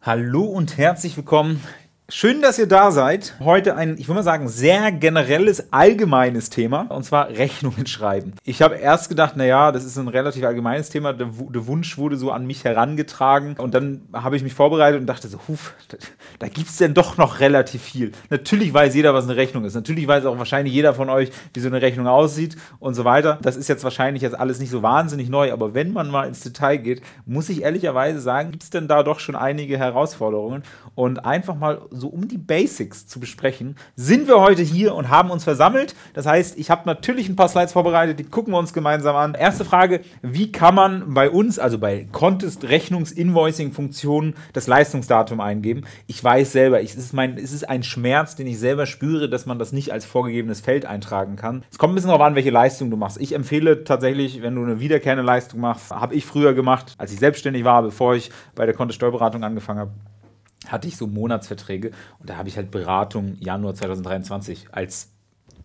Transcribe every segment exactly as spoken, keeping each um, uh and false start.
Hallo und herzlich willkommen. Schön, dass ihr da seid. Heute ein, ich würde mal sagen, sehr generelles, allgemeines Thema, und zwar Rechnungen schreiben. Ich habe erst gedacht, naja, das ist ein relativ allgemeines Thema. Der, der Wunsch wurde so an mich herangetragen und dann habe ich mich vorbereitet und dachte so, huf, da, da gibt es denn doch noch relativ viel. Natürlich weiß jeder, was eine Rechnung ist. Natürlich weiß auch wahrscheinlich jeder von euch, wie so eine Rechnung aussieht und so weiter. Das ist jetzt wahrscheinlich jetzt alles nicht so wahnsinnig neu, aber wenn man mal ins Detail geht, muss ich ehrlicherweise sagen, gibt es denn da doch schon einige Herausforderungen, und einfach mal so um die Basics zu besprechen, sind wir heute hier und haben uns versammelt. Das heißt, ich habe natürlich ein paar Slides vorbereitet, die gucken wir uns gemeinsam an. Erste Frage, wie kann man bei uns, also bei Kontist Rechnungs-Invoicing-Funktionen, das Leistungsdatum eingeben? Ich weiß selber, ich, es, ist mein, es ist ein Schmerz, den ich selber spüre, dass man das nicht als vorgegebenes Feld eintragen kann. Es kommt ein bisschen darauf an, welche Leistung du machst. Ich empfehle tatsächlich, wenn du eine wiederkehrende Leistung machst, habe ich früher gemacht, als ich selbstständig war, bevor ich bei der Kontist Steuerberatung angefangen habe, hatte ich so Monatsverträge, und da habe ich halt Beratung Januar zweitausenddreiundzwanzig als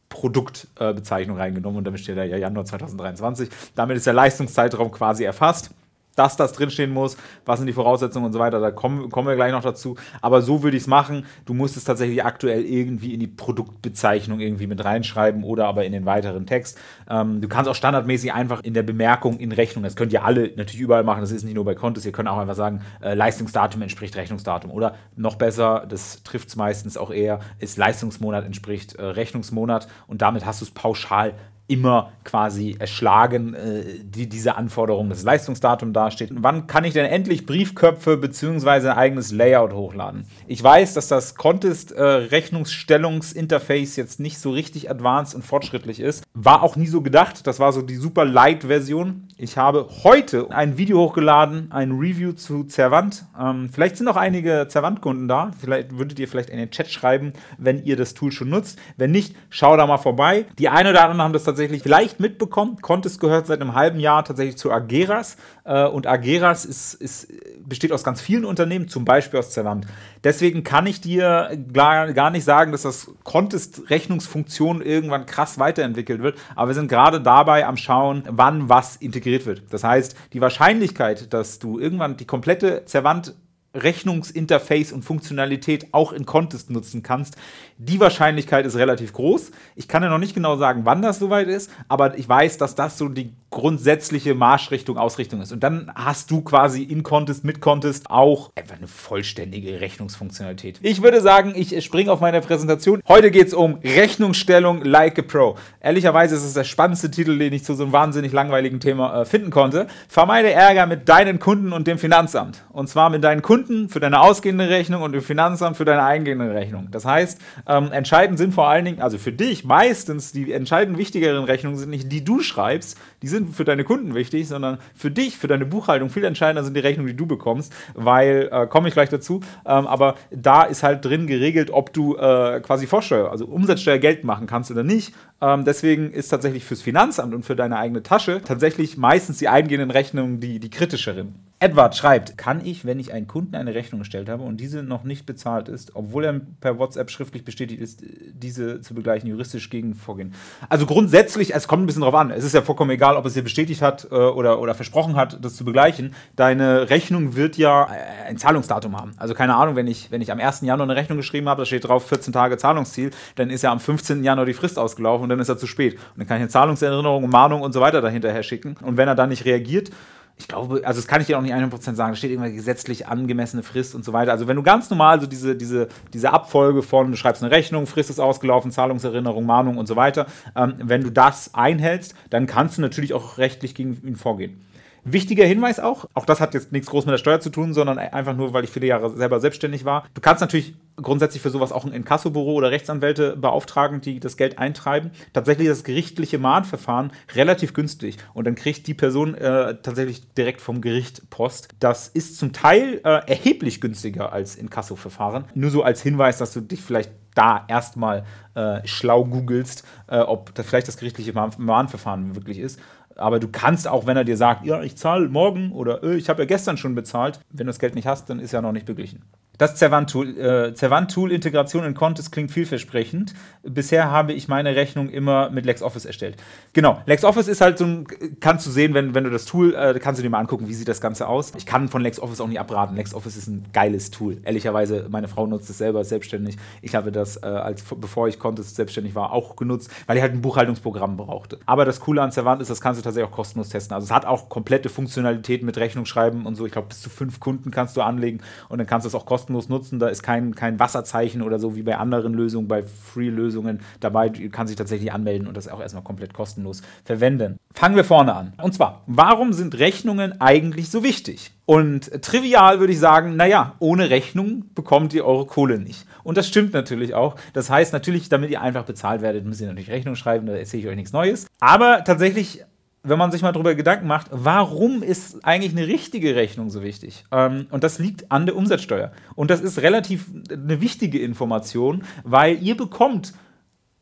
Produktbezeichnung äh, reingenommen, und damit steht da ja Januar zweitausenddreiundzwanzig. Damit ist der Leistungszeitraum quasi erfasst. Dass das drinstehen muss, was sind die Voraussetzungen und so weiter, da kommen, kommen wir gleich noch dazu. Aber so würde ich es machen. Du musst es tatsächlich aktuell irgendwie in die Produktbezeichnung irgendwie mit reinschreiben oder aber in den weiteren Text. Ähm, du kannst auch standardmäßig einfach in der Bemerkung in Rechnung, das könnt ihr alle natürlich überall machen, das ist nicht nur bei Kontist, ihr könnt auch einfach sagen, äh, Leistungsdatum entspricht Rechnungsdatum. Oder noch besser, das trifft es meistens auch eher, ist Leistungsmonat entspricht äh, Rechnungsmonat, und damit hast du es pauschal immer quasi erschlagen, äh, die diese Anforderung des Leistungsdatums dasteht. Wann kann ich denn endlich Briefköpfe bzw. ein eigenes Layout hochladen? Ich weiß, dass das Kontist äh, Rechnungsstellungsinterface jetzt nicht so richtig advanced und fortschrittlich ist. War auch nie so gedacht. Das war so die super Light-Version. Ich habe heute ein Video hochgeladen, ein Review zu Zervant. Ähm, vielleicht sind auch einige Zervant-Kunden da. Vielleicht würdet ihr vielleicht in den Chat schreiben, wenn ihr das Tool schon nutzt. Wenn nicht, schau da mal vorbei. Die einen oder anderen haben das tatsächlich tatsächlich vielleicht mitbekommen. Kontist gehört seit einem halben Jahr tatsächlich zu Ageras, äh, und Ageras ist, ist, besteht aus ganz vielen Unternehmen, zum Beispiel aus Zervant. Deswegen kann ich dir gar nicht sagen, dass das Kontist-Rechnungsfunktion irgendwann krass weiterentwickelt wird, aber wir sind gerade dabei am Schauen, wann was integriert wird. Das heißt, die Wahrscheinlichkeit, dass du irgendwann die komplette Zervant Rechnungsinterface und Funktionalität auch in Kontist nutzen kannst, die Wahrscheinlichkeit ist relativ groß. Ich kann ja noch nicht genau sagen, wann das soweit ist, aber ich weiß, dass das so die grundsätzliche Marschrichtung, Ausrichtung ist. Und dann hast du quasi in Kontist, mit Kontist auch einfach eine vollständige Rechnungsfunktionalität. Ich würde sagen, ich springe auf meine Präsentation. Heute geht es um Rechnungsstellung like a Pro. Ehrlicherweise ist es der spannendste Titel, den ich zu so einem wahnsinnig langweiligen Thema finden konnte. Vermeide Ärger mit deinen Kunden und dem Finanzamt. Und zwar mit deinen Kunden für deine ausgehende Rechnung und im Finanzamt für deine eingehende Rechnung. Das heißt, ähm, entscheidend sind vor allen Dingen, also für dich meistens die entscheidend wichtigeren Rechnungen sind nicht die du schreibst, die sind für deine Kunden wichtig, sondern für dich, für deine Buchhaltung viel entscheidender sind die Rechnungen, die du bekommst, weil, äh, komme ich gleich dazu, ähm, aber da ist halt drin geregelt, ob du äh, quasi Vorsteuer, also Umsatzsteuer Geld machen kannst oder nicht. Ähm, deswegen ist tatsächlich fürs Finanzamt und für deine eigene Tasche tatsächlich meistens die eingehenden Rechnungen die, die kritischeren. Edward schreibt, kann ich, wenn ich einen Kunden eine Rechnung gestellt habe und diese noch nicht bezahlt ist, obwohl er per WhatsApp schriftlich bestätigt ist, diese zu begleichen, juristisch gegen vorgehen? Also grundsätzlich, es kommt ein bisschen drauf an, es ist ja vollkommen egal, ob es dir bestätigt hat oder, oder versprochen hat, das zu begleichen. Deine Rechnung wird ja ein Zahlungsdatum haben. Also keine Ahnung, wenn ich, wenn ich am ersten Januar eine Rechnung geschrieben habe, da steht drauf vierzehn Tage Zahlungsziel, dann ist ja am fünfzehnten Januar die Frist ausgelaufen und dann ist er zu spät. Und dann kann ich eine Zahlungserinnerung, Mahnung und so weiter dahinterher schicken. Und wenn er dann nicht reagiert, ich glaube, also das kann ich dir auch nicht hundert Prozent sagen, da steht irgendwann gesetzlich angemessene Frist und so weiter. Also wenn du ganz normal so diese, diese, diese Abfolge von, du schreibst eine Rechnung, Frist ist ausgelaufen, Zahlungserinnerung, Mahnung und so weiter, ähm, wenn du das einhältst, dann kannst du natürlich auch rechtlich gegen ihn vorgehen. Wichtiger Hinweis auch, auch das hat jetzt nichts groß mit der Steuer zu tun, sondern einfach nur, weil ich viele Jahre selber selbstständig war. Du kannst natürlich grundsätzlich für sowas auch ein Inkassobüro oder Rechtsanwälte beauftragen, die das Geld eintreiben. Tatsächlich ist das gerichtliche Mahnverfahren relativ günstig und dann kriegt die Person äh, tatsächlich direkt vom Gericht Post. Das ist zum Teil äh, erheblich günstiger als Inkassoverfahren. Nur so als Hinweis, dass du dich vielleicht da erstmal äh, schlau googelst, äh, ob das vielleicht das gerichtliche Mahn Mahnverfahren wirklich ist. Aber du kannst auch, wenn er dir sagt, ja, ich zahle morgen oder ich habe ja gestern schon bezahlt, wenn du das Geld nicht hast, dann ist ja noch nicht beglichen. Das Zervant-Tool, äh, Zervant-Tool-Integration in Kontist klingt vielversprechend. Bisher habe ich meine Rechnung immer mit LexOffice erstellt. Genau, LexOffice ist halt so ein, kannst du sehen, wenn, wenn du das Tool, äh, kannst du dir mal angucken, wie sieht das Ganze aus. Ich kann von LexOffice auch nicht abraten. LexOffice ist ein geiles Tool. Ehrlicherweise, meine Frau nutzt es selber selbstständig. Ich habe das, äh, als, bevor ich Kontist selbstständig war, auch genutzt, weil ich halt ein Buchhaltungsprogramm brauchte. Aber das Coole an Zervant ist, das kannst du tatsächlich auch kostenlos testen. Also es hat auch komplette Funktionalitäten mit Rechnung schreiben und so. Ich glaube, bis zu fünf Kunden kannst du anlegen und dann kannst du es auch kostenlos nutzen, da ist kein, kein Wasserzeichen oder so wie bei anderen Lösungen, bei Free-Lösungen dabei, kann sich tatsächlich anmelden und das auch erstmal komplett kostenlos verwenden. Fangen wir vorne an. Und zwar, warum sind Rechnungen eigentlich so wichtig? Und trivial würde ich sagen, naja, ohne Rechnung bekommt ihr eure Kohle nicht. Und das stimmt natürlich auch. Das heißt natürlich, damit ihr einfach bezahlt werdet, müsst ihr natürlich Rechnung schreiben, da erzähle ich euch nichts Neues. Aber tatsächlich, wenn man sich mal darüber Gedanken macht, warum ist eigentlich eine richtige Rechnung so wichtig? Ähm, und das liegt an der Umsatzsteuer. Und das ist relativ eine wichtige Information, weil ihr bekommt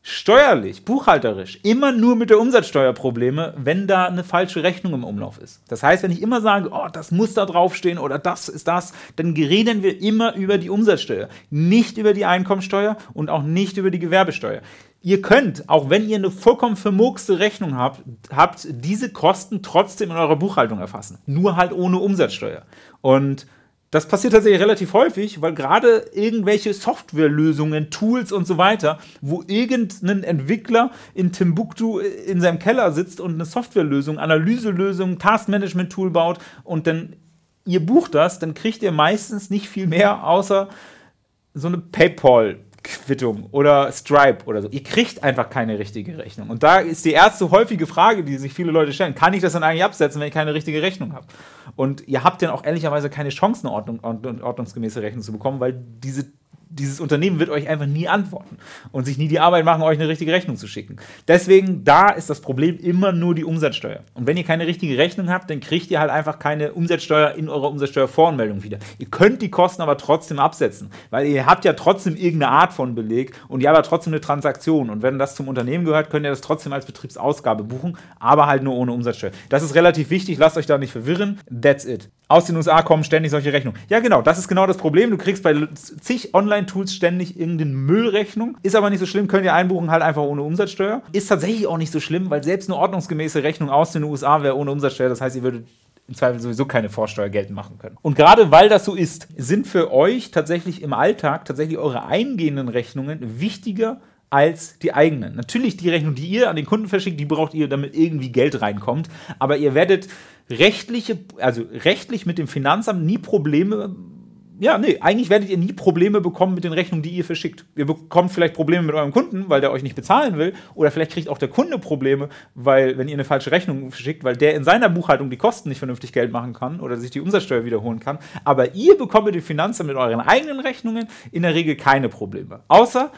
steuerlich, buchhalterisch, immer nur mit der Umsatzsteuer Probleme, wenn da eine falsche Rechnung im Umlauf ist. Das heißt, wenn ich immer sage, oh, das muss da draufstehen oder das ist das, dann reden wir immer über die Umsatzsteuer, nicht über die Einkommensteuer und auch nicht über die Gewerbesteuer. Ihr könnt, auch wenn ihr eine vollkommen vermurkste Rechnung habt, habt, diese Kosten trotzdem in eurer Buchhaltung erfassen. Nur halt ohne Umsatzsteuer. Und das passiert tatsächlich relativ häufig, weil gerade irgendwelche Softwarelösungen, Tools und so weiter, wo irgendein Entwickler in Timbuktu in seinem Keller sitzt und eine Softwarelösung, Analyselösung, Taskmanagement-Tool baut und dann ihr bucht das, dann kriegt ihr meistens nicht viel mehr, außer so eine Paypal Quittung oder Stripe oder so. Ihr kriegt einfach keine richtige Rechnung. Und da ist die erste häufige Frage, die sich viele Leute stellen, kann ich das dann eigentlich absetzen, wenn ich keine richtige Rechnung habe? Und ihr habt dann auch ehrlicherweise keine Chance, eine Ordnung, ordnungsgemäße Rechnung zu bekommen, weil diese, dieses Unternehmen wird euch einfach nie antworten und sich nie die Arbeit machen, euch eine richtige Rechnung zu schicken. Deswegen, da ist das Problem immer nur die Umsatzsteuer. Und wenn ihr keine richtige Rechnung habt, dann kriegt ihr halt einfach keine Umsatzsteuer in eurer Umsatzsteuervoranmeldung wieder. Ihr könnt die Kosten aber trotzdem absetzen, weil ihr habt ja trotzdem irgendeine Art von Beleg und ihr habt ja trotzdem eine Transaktion. Und wenn das zum Unternehmen gehört, könnt ihr das trotzdem als Betriebsausgabe buchen, aber halt nur ohne Umsatzsteuer. Das ist relativ wichtig, lasst euch da nicht verwirren. That's it. Aus den U S A kommen ständig solche Rechnungen. Ja genau, das ist genau das Problem. Du kriegst bei zig Online-Tools ständig irgendeine Müllrechnung. Ist aber nicht so schlimm, könnt ihr einbuchen, halt einfach ohne Umsatzsteuer. Ist tatsächlich auch nicht so schlimm, weil selbst eine ordnungsgemäße Rechnung aus den U S A wäre ohne Umsatzsteuer. Das heißt, ihr würdet im Zweifel sowieso keine Vorsteuer geltend machen können. Und gerade weil das so ist, sind für euch tatsächlich im Alltag tatsächlich eure eingehenden Rechnungen wichtiger als die eigenen. Natürlich die Rechnung, die ihr an den Kunden verschickt, die braucht ihr, damit irgendwie Geld reinkommt. Aber ihr werdet rechtliche, also rechtlich mit dem Finanzamt nie Probleme, ja, nee, eigentlich werdet ihr nie Probleme bekommen mit den Rechnungen, die ihr verschickt. Ihr bekommt vielleicht Probleme mit eurem Kunden, weil der euch nicht bezahlen will, oder vielleicht kriegt auch der Kunde Probleme, weil, wenn ihr eine falsche Rechnung verschickt, weil der in seiner Buchhaltung die Kosten nicht vernünftig Geld machen kann oder sich die Umsatzsteuer wiederholen kann. Aber ihr bekommt mit dem Finanzamt mit euren eigenen Rechnungen in der Regel keine Probleme. Außer,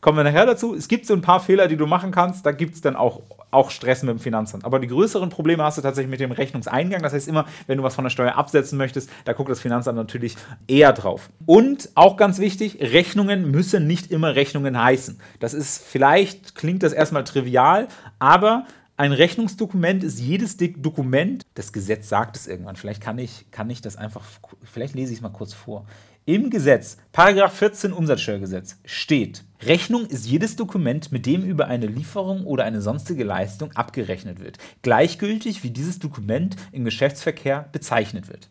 kommen wir nachher dazu, es gibt so ein paar Fehler, die du machen kannst, da gibt es dann auch, auch Stress mit dem Finanzamt. Aber die größeren Probleme hast du tatsächlich mit dem Rechnungseingang. Das heißt immer, wenn du was von der Steuer absetzen möchtest, da guckt das Finanzamt natürlich eher drauf. Und auch ganz wichtig, Rechnungen müssen nicht immer Rechnungen heißen. Das ist, vielleicht klingt das erstmal trivial, aber ein Rechnungsdokument ist jedes Dokument, das Gesetz sagt es irgendwann, vielleicht kann ich, kann ich das einfach, vielleicht lese ich es mal kurz vor. Im Gesetz, Paragraph vierzehn Umsatzsteuergesetz, steht: Rechnung ist jedes Dokument, mit dem über eine Lieferung oder eine sonstige Leistung abgerechnet wird, gleichgültig wie dieses Dokument im Geschäftsverkehr bezeichnet wird.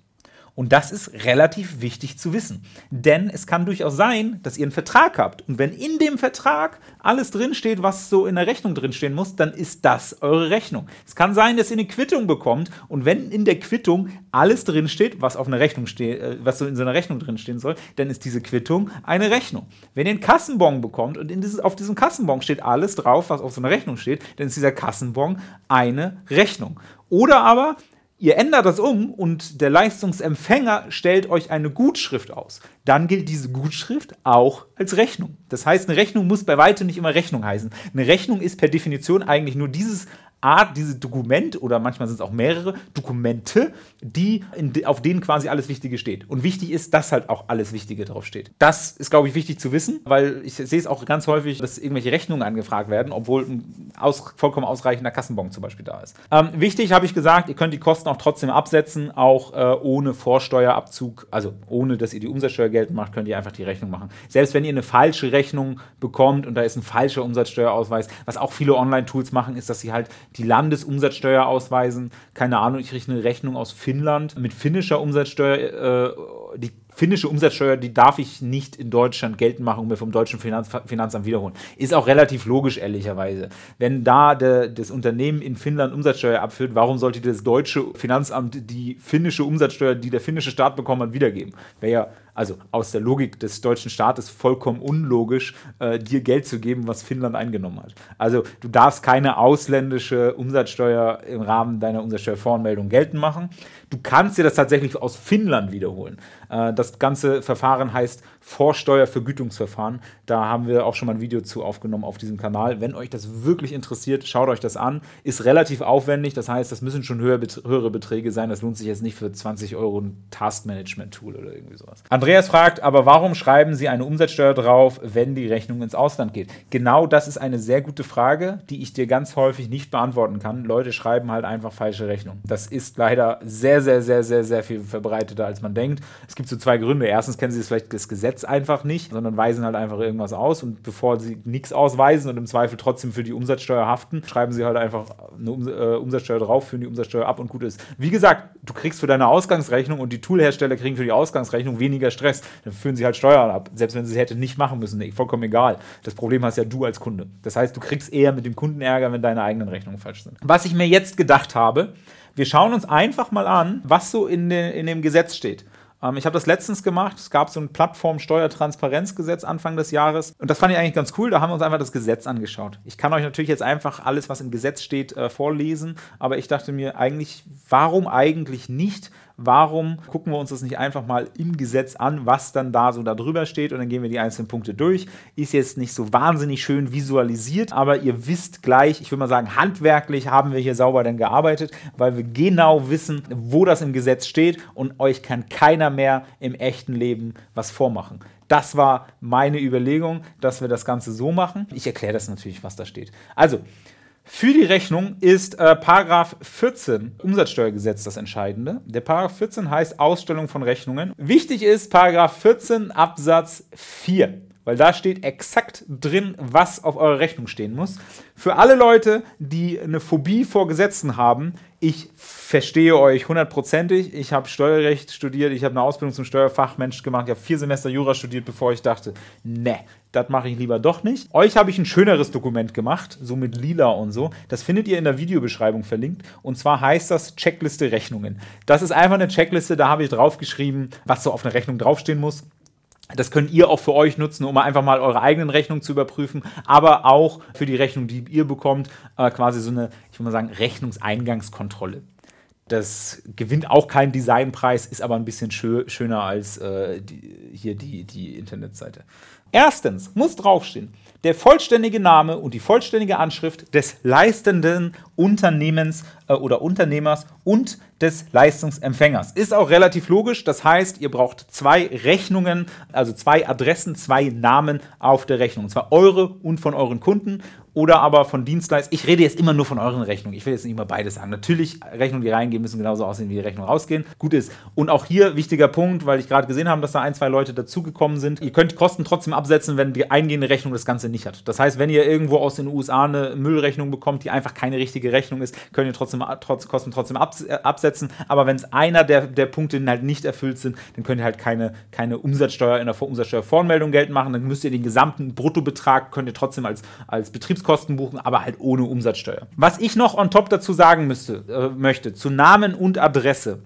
Und das ist relativ wichtig zu wissen, denn es kann durchaus sein, dass ihr einen Vertrag habt und wenn in dem Vertrag alles drinsteht, was so in der Rechnung drinstehen muss, dann ist das eure Rechnung. Es kann sein, dass ihr eine Quittung bekommt und wenn in der Quittung alles drinsteht, was auf einer Rechnung steht, was so in so einer Rechnung drinstehen soll, dann ist diese Quittung eine Rechnung. Wenn ihr einen Kassenbon bekommt und in dieses, auf diesem Kassenbon steht alles drauf, was auf so einer Rechnung steht, dann ist dieser Kassenbon eine Rechnung. Oder aber ihr ändert das um und der Leistungsempfänger stellt euch eine Gutschrift aus. Dann gilt diese Gutschrift auch als Rechnung. Das heißt, eine Rechnung muss bei weitem nicht immer Rechnung heißen. Eine Rechnung ist per Definition eigentlich nur dieses Art, diese Dokument, oder manchmal sind es auch mehrere Dokumente, die, in, auf denen quasi alles Wichtige steht. Und wichtig ist, dass halt auch alles Wichtige drauf steht. Das ist, glaube ich, wichtig zu wissen, weil ich sehe es auch ganz häufig, dass irgendwelche Rechnungen angefragt werden, obwohl ein aus, vollkommen ausreichender Kassenbon zum Beispiel da ist. Ähm, wichtig, habe ich gesagt, ihr könnt die Kosten auch trotzdem absetzen, auch äh, ohne Vorsteuerabzug, also ohne, dass ihr die Umsatzsteuer geltend macht, könnt ihr einfach die Rechnung machen. Selbst wenn ihr eine falsche Rechnung bekommt und da ist ein falscher Umsatzsteuerausweis, was auch viele Online-Tools machen, ist, dass sie halt die Landesumsatzsteuer ausweisen. Keine Ahnung, ich rechne eine Rechnung aus Finnland mit finnischer Umsatzsteuer. Äh, die finnische Umsatzsteuer, die darf ich nicht in Deutschland geltend machen und mir vom deutschen Finanz Finanzamt wiederholen. Ist auch relativ logisch, ehrlicherweise. Wenn da de, das Unternehmen in Finnland Umsatzsteuer abführt, warum sollte das deutsche Finanzamt die finnische Umsatzsteuer, die der finnische Staat bekommen hat, wiedergeben? Wäre ja, also aus der Logik des deutschen Staates, vollkommen unlogisch, äh, dir Geld zu geben, was Finnland eingenommen hat. Also du darfst keine ausländische Umsatzsteuer im Rahmen deiner Umsatzsteuervoranmeldung geltend machen. Du kannst dir das tatsächlich aus Finnland wiederholen. Äh, das ganze Verfahren heißt Vorsteuervergütungsverfahren. Da haben wir auch schon mal ein Video zu aufgenommen auf diesem Kanal. Wenn euch das wirklich interessiert, schaut euch das an. Ist relativ aufwendig, das heißt, das müssen schon höher, höhere Beträge sein. Das lohnt sich jetzt nicht für zwanzig Euro ein Taskmanagement-Tool oder irgendwie sowas. Andreas fragt, aber warum schreiben Sie eine Umsatzsteuer drauf, wenn die Rechnung ins Ausland geht? Genau das ist eine sehr gute Frage, die ich dir ganz häufig nicht beantworten kann. Leute schreiben halt einfach falsche Rechnungen. Das ist leider sehr, sehr, sehr, sehr, sehr viel verbreiteter, als man denkt. Es gibt so zwei Gründe. Erstens kennen Sie vielleicht das Gesetz einfach nicht, sondern weisen halt einfach irgendwas aus. Und bevor Sie nichts ausweisen und im Zweifel trotzdem für die Umsatzsteuer haften, schreiben Sie halt einfach eine Umsatzsteuer drauf, führen die Umsatzsteuer ab und gut ist. Wie gesagt, du kriegst für deine Ausgangsrechnung und die Toolhersteller kriegen für die Ausgangsrechnung weniger Stress, dann führen sie halt Steuern ab, selbst wenn sie es hätte nicht machen müssen, nee, vollkommen egal. Das Problem hast ja du als Kunde. Das heißt, du kriegst eher mit dem Kunden Ärger, wenn deine eigenen Rechnungen falsch sind. Was ich mir jetzt gedacht habe, wir schauen uns einfach mal an, was so in, de, in dem Gesetz steht. Ähm, ich habe das letztens gemacht, es gab so ein Plattform-Steuertransparenzgesetz Anfang des Jahres und das fand ich eigentlich ganz cool, da haben wir uns einfach das Gesetz angeschaut. Ich kann euch natürlich jetzt einfach alles, was im Gesetz steht, äh, vorlesen, aber ich dachte mir eigentlich, warum eigentlich nicht? Warum gucken wir uns das nicht einfach mal im Gesetz an, was dann da so darüber steht und dann gehen wir die einzelnen Punkte durch. Ist jetzt nicht so wahnsinnig schön visualisiert, aber ihr wisst gleich, ich würde mal sagen, handwerklich haben wir hier sauber dann gearbeitet, weil wir genau wissen, wo das im Gesetz steht und euch kann keiner mehr im echten Leben was vormachen. Das war meine Überlegung, dass wir das Ganze so machen. Ich erkläre das natürlich, was da steht. Also, für die Rechnung ist äh, Paragraph vierzehn Umsatzsteuergesetz das Entscheidende. Der Paragraph vierzehn heißt Ausstellung von Rechnungen. Wichtig ist Paragraph vierzehn Absatz vier, weil da steht exakt drin, was auf eurer Rechnung stehen muss. Für alle Leute, die eine Phobie vor Gesetzen haben, ich verstehe euch hundertprozentig. Ich habe Steuerrecht studiert, ich habe eine Ausbildung zum Steuerfachmensch gemacht, ich habe vier Semester Jura studiert, bevor ich dachte, ne, das mache ich lieber doch nicht. Euch habe ich ein schöneres Dokument gemacht, so mit Lila und so. Das findet ihr in der Videobeschreibung verlinkt. Und zwar heißt das Checkliste Rechnungen. Das ist einfach eine Checkliste, da habe ich draufgeschrieben, was so auf einer Rechnung draufstehen muss. Das könnt ihr auch für euch nutzen, um einfach mal eure eigenen Rechnungen zu überprüfen, aber auch für die Rechnung, die ihr bekommt, äh, quasi so eine, ich würde mal sagen, Rechnungseingangskontrolle. Das gewinnt auch keinen Designpreis, ist aber ein bisschen schö schöner als äh, die, hier die, die Internetseite. Erstens muss draufstehen, der vollständige Name und die vollständige Anschrift des leistenden Unternehmens äh, oder Unternehmers und des Leistungsempfängers. Ist auch relativ logisch, das heißt, ihr braucht zwei Rechnungen, also zwei Adressen, zwei Namen auf der Rechnung. Und zwar eure und von euren Kunden oder aber von Dienstleistern. Ich rede jetzt immer nur von euren Rechnungen, ich will jetzt nicht mal beides sagen. Natürlich, Rechnungen, die reingehen, müssen genauso aussehen, wie die Rechnungen rausgehen. Gut ist. Und auch hier, wichtiger Punkt, weil ich gerade gesehen habe, dass da ein, zwei Leute dazugekommen sind. Ihr könnt Kosten trotzdem absetzen, wenn die eingehende Rechnung das Ganze nicht hat. Das heißt, wenn ihr irgendwo aus den U S A eine Müllrechnung bekommt, die einfach keine richtige Rechnung ist, könnt ihr trotzdem trotz, Kosten trotzdem absetzen. Aber wenn es einer der, der Punkte halt nicht erfüllt sind, dann könnt ihr halt keine, keine Umsatzsteuer in der Umsatzsteuervoranmeldung geltend machen. Dann müsst ihr den gesamten Bruttobetrag, könnt ihr trotzdem als, als Betriebskosten buchen, aber halt ohne Umsatzsteuer. Was ich noch on top dazu sagen müsste, äh, möchte, zu Namen und Adresse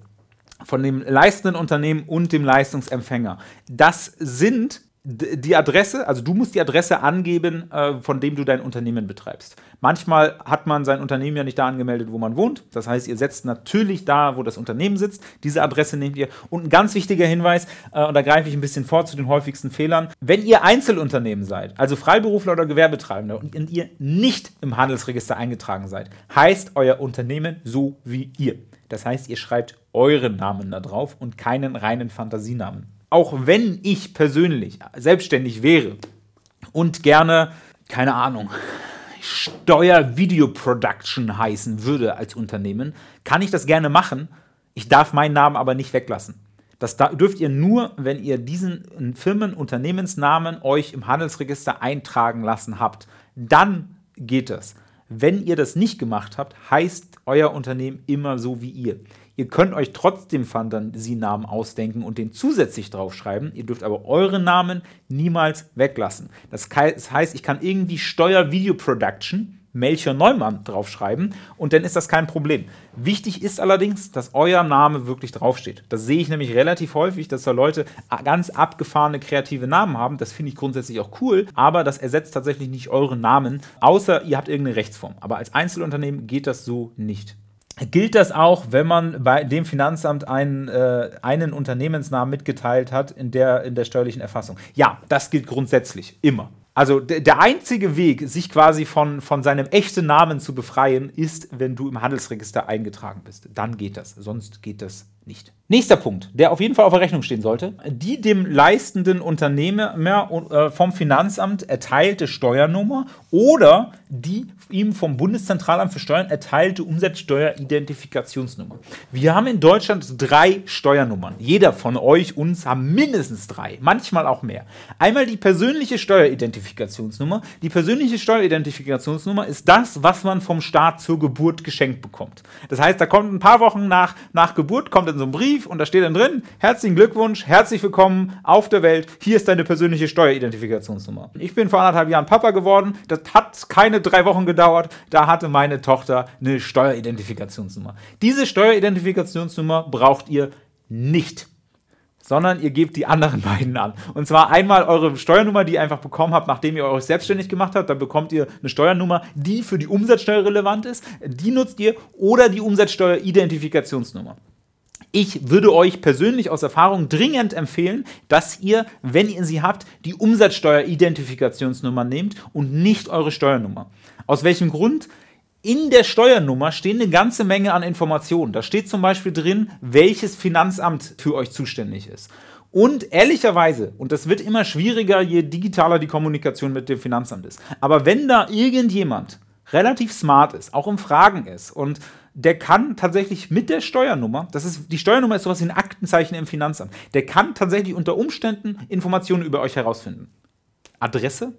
von dem leistenden Unternehmen und dem Leistungsempfänger. Das sind die Adresse, also du musst die Adresse angeben, von dem du dein Unternehmen betreibst. Manchmal hat man sein Unternehmen ja nicht da angemeldet, wo man wohnt. Das heißt, ihr setzt natürlich da, wo das Unternehmen sitzt. Diese Adresse nehmt ihr. Und ein ganz wichtiger Hinweis, und da greife ich ein bisschen vor zu den häufigsten Fehlern. Wenn ihr Einzelunternehmen seid, also Freiberufler oder Gewerbetreibende, und ihr nicht im Handelsregister eingetragen seid, heißt euer Unternehmen so wie ihr. Das heißt, ihr schreibt euren Namen da drauf und keinen reinen Fantasienamen. Auch wenn ich persönlich selbstständig wäre und gerne, keine Ahnung, Steuervideo-Production heißen würde als Unternehmen, kann ich das gerne machen. Ich darf meinen Namen aber nicht weglassen. Das dürft ihr nur, wenn ihr diesen Firmen-, Unternehmensnamen euch im Handelsregister eintragen lassen habt. Dann geht das. Wenn ihr das nicht gemacht habt, heißt euer Unternehmen immer so wie ihr. Ihr könnt euch trotzdem Fantasienamen ausdenken und den zusätzlich draufschreiben. Ihr dürft aber euren Namen niemals weglassen. Das heißt, ich kann irgendwie Steuer-Video-Production, Melchior Neumann, draufschreiben und dann ist das kein Problem. Wichtig ist allerdings, dass euer Name wirklich draufsteht. Das sehe ich nämlich relativ häufig, dass da Leute ganz abgefahrene kreative Namen haben. Das finde ich grundsätzlich auch cool, aber das ersetzt tatsächlich nicht euren Namen, außer ihr habt irgendeine Rechtsform. Aber als Einzelunternehmen geht das so nicht. Gilt das auch, wenn man bei dem Finanzamt einen, äh, einen Unternehmensnamen mitgeteilt hat in der, in der steuerlichen Erfassung? Ja, das gilt grundsätzlich immer. Also der einzige Weg, sich quasi von, von seinem echten Namen zu befreien, ist, wenn du im Handelsregister eingetragen bist. Dann geht das, sonst geht das nicht. Nächster Punkt, der auf jeden Fall auf der Rechnung stehen sollte. Die dem leistenden Unternehmer vom Finanzamt erteilte Steuernummer oder die ihm vom Bundeszentralamt für Steuern erteilte Umsatzsteueridentifikationsnummer. Wir haben in Deutschland drei Steuernummern. Jeder von euch, uns, haben mindestens drei, manchmal auch mehr. Einmal die persönliche Steueridentifikationsnummer. Identifikationsnummer. Die persönliche Steueridentifikationsnummer ist das, was man vom Staat zur Geburt geschenkt bekommt. Das heißt, da kommt ein paar Wochen nach, nach Geburt, kommt dann so ein Brief und da steht dann drin, herzlichen Glückwunsch, herzlich willkommen auf der Welt, hier ist deine persönliche Steueridentifikationsnummer. Ich bin vor anderthalb Jahren Papa geworden, das hat keine drei Wochen gedauert, da hatte meine Tochter eine Steueridentifikationsnummer. Diese Steueridentifikationsnummer braucht ihr nicht, sondern ihr gebt die anderen beiden an. Und zwar einmal eure Steuernummer, die ihr einfach bekommen habt, nachdem ihr euch selbstständig gemacht habt. Dann bekommt ihr eine Steuernummer, die für die Umsatzsteuer relevant ist. Die nutzt ihr oder die Umsatzsteueridentifikationsnummer. Ich würde euch persönlich aus Erfahrung dringend empfehlen, dass ihr, wenn ihr sie habt, die Umsatzsteueridentifikationsnummer nehmt und nicht eure Steuernummer. Aus welchem Grund? In der Steuernummer stehen eine ganze Menge an Informationen. Da steht zum Beispiel drin, welches Finanzamt für euch zuständig ist. Und ehrlicherweise, und das wird immer schwieriger, je digitaler die Kommunikation mit dem Finanzamt ist, aber wenn da irgendjemand relativ smart ist, auch im Fragen ist, und der kann tatsächlich mit der Steuernummer, das ist, die Steuernummer ist sowas wie ein Aktenzeichen im Finanzamt, der kann tatsächlich unter Umständen Informationen über euch herausfinden. Adresse,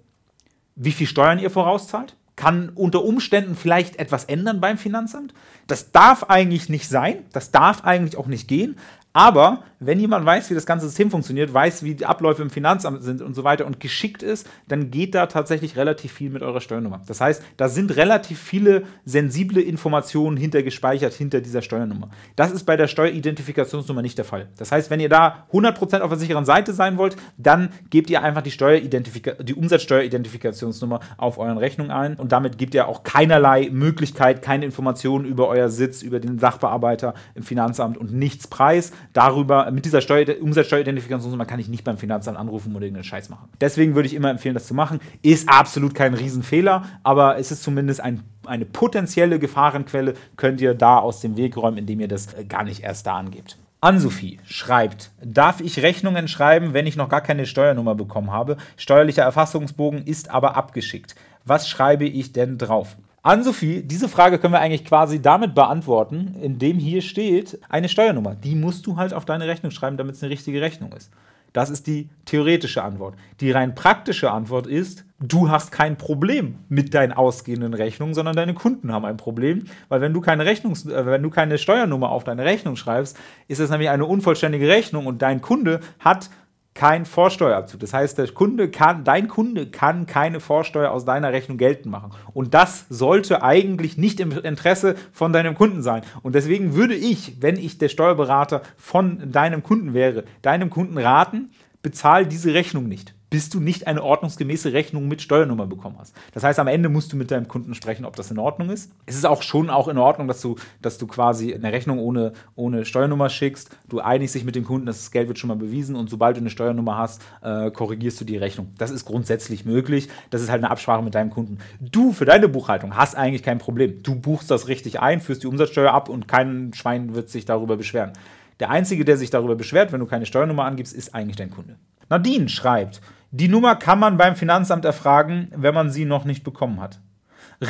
wie viel Steuern ihr vorauszahlt, kann unter Umständen vielleicht etwas ändern beim Finanzamt. Das darf eigentlich nicht sein, das darf eigentlich auch nicht gehen, aber wenn jemand weiß, wie das ganze System funktioniert, weiß, wie die Abläufe im Finanzamt sind und so weiter und geschickt ist, dann geht da tatsächlich relativ viel mit eurer Steuernummer. Das heißt, da sind relativ viele sensible Informationen hintergespeichert, hinter dieser Steuernummer. Das ist bei der Steueridentifikationsnummer nicht der Fall. Das heißt, wenn ihr da hundert Prozent auf der sicheren Seite sein wollt, dann gebt ihr einfach die, Steueridentifika- die Umsatzsteueridentifikationsnummer auf euren Rechnungen ein und damit gebt ihr auch keinerlei Möglichkeit, keine Informationen über euer Sitz, über den Sachbearbeiter im Finanzamt und nichts preis. Darüber, mit dieser Steuer, Umsatzsteueridentifikationsnummer kann ich nicht beim Finanzamt anrufen oder irgendeinen Scheiß machen. Deswegen würde ich immer empfehlen, das zu machen. Ist absolut kein Riesenfehler, aber es ist zumindest ein, eine potenzielle Gefahrenquelle, könnt ihr da aus dem Weg räumen, indem ihr das gar nicht erst da angebt. Ann-Sophie schreibt, darf ich Rechnungen schreiben, wenn ich noch gar keine Steuernummer bekommen habe? Steuerlicher Erfassungsbogen ist aber abgeschickt. Was schreibe ich denn drauf? Ann-Sophie, diese Frage können wir eigentlich quasi damit beantworten, indem hier steht, eine Steuernummer, die musst du halt auf deine Rechnung schreiben, damit es eine richtige Rechnung ist. Das ist die theoretische Antwort. Die rein praktische Antwort ist, du hast kein Problem mit deinen ausgehenden Rechnungen, sondern deine Kunden haben ein Problem, weil wenn du keine Rechnungs- äh, wenn du keine Steuernummer auf deine Rechnung schreibst, ist das nämlich eine unvollständige Rechnung und dein Kunde hat kein Vorsteuerabzug. Das heißt, der Kunde kann, dein Kunde kann keine Vorsteuer aus deiner Rechnung geltend machen. Und das sollte eigentlich nicht im Interesse von deinem Kunden sein. Und deswegen würde ich, wenn ich der Steuerberater von deinem Kunden wäre, deinem Kunden raten, bezahl diese Rechnung nicht. bis du nicht eine ordnungsgemäße Rechnung mit Steuernummer bekommen hast. Das heißt, am Ende musst du mit deinem Kunden sprechen, ob das in Ordnung ist. Es ist auch schon auch in Ordnung, dass du, dass du quasi eine Rechnung ohne, ohne Steuernummer schickst. Du einigst dich mit dem Kunden, das Geld wird schon mal bewiesen und sobald du eine Steuernummer hast, äh, korrigierst du die Rechnung. Das ist grundsätzlich möglich. Das ist halt eine Absprache mit deinem Kunden. Du für deine Buchhaltung hast eigentlich kein Problem. Du buchst das richtig ein, führst die Umsatzsteuer ab und kein Schwein wird sich darüber beschweren. Der Einzige, der sich darüber beschwert, wenn du keine Steuernummer angibst, ist eigentlich dein Kunde. Nadine schreibt, die Nummer kann man beim Finanzamt erfragen, wenn man sie noch nicht bekommen hat.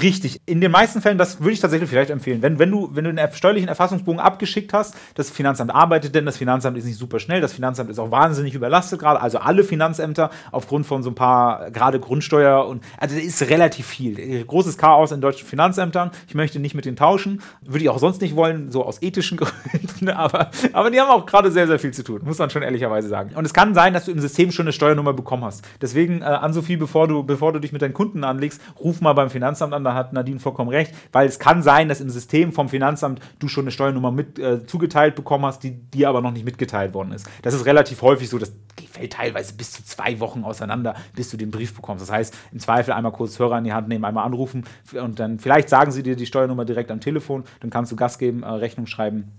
Richtig, in den meisten Fällen, das würde ich tatsächlich vielleicht empfehlen, wenn, wenn du, wenn du den steuerlichen Erfassungsbogen abgeschickt hast, das Finanzamt arbeitet, denn das Finanzamt ist nicht super schnell, das Finanzamt ist auch wahnsinnig überlastet gerade, also alle Finanzämter aufgrund von so ein paar, gerade Grundsteuer und, also das ist relativ viel, großes Chaos in deutschen Finanzämtern, ich möchte nicht mit denen tauschen, würde ich auch sonst nicht wollen, so aus ethischen Gründen, aber, aber die haben auch gerade sehr, sehr viel zu tun, muss man schon ehrlicherweise sagen. Und es kann sein, dass du im System schon eine Steuernummer bekommen hast, deswegen, äh, Ann-Sophie, bevor du, bevor du dich mit deinen Kunden anlegst, ruf mal beim Finanzamt an, da hat Nadine vollkommen recht, weil es kann sein, dass im System vom Finanzamt du schon eine Steuernummer mit äh, zugeteilt bekommen hast, die dir aber noch nicht mitgeteilt worden ist. Das ist relativ häufig so, das fällt teilweise bis zu zwei Wochen auseinander, bis du den Brief bekommst. Das heißt, im Zweifel einmal kurz Hörer in die Hand nehmen, einmal anrufen und dann vielleicht sagen sie dir die Steuernummer direkt am Telefon, dann kannst du Gas geben, äh, Rechnung schreiben.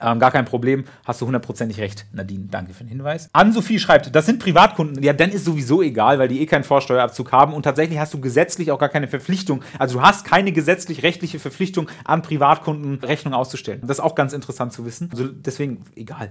Ähm, gar kein Problem, hast du hundertprozentig recht, Nadine, danke für den Hinweis. Ann-Sophie schreibt, das sind Privatkunden, ja, dann ist sowieso egal, weil die eh keinen Vorsteuerabzug haben und tatsächlich hast du gesetzlich auch gar keine Verpflichtung, also du hast keine gesetzlich-rechtliche Verpflichtung, an Privatkunden Rechnung auszustellen. Das ist auch ganz interessant zu wissen, also deswegen, egal.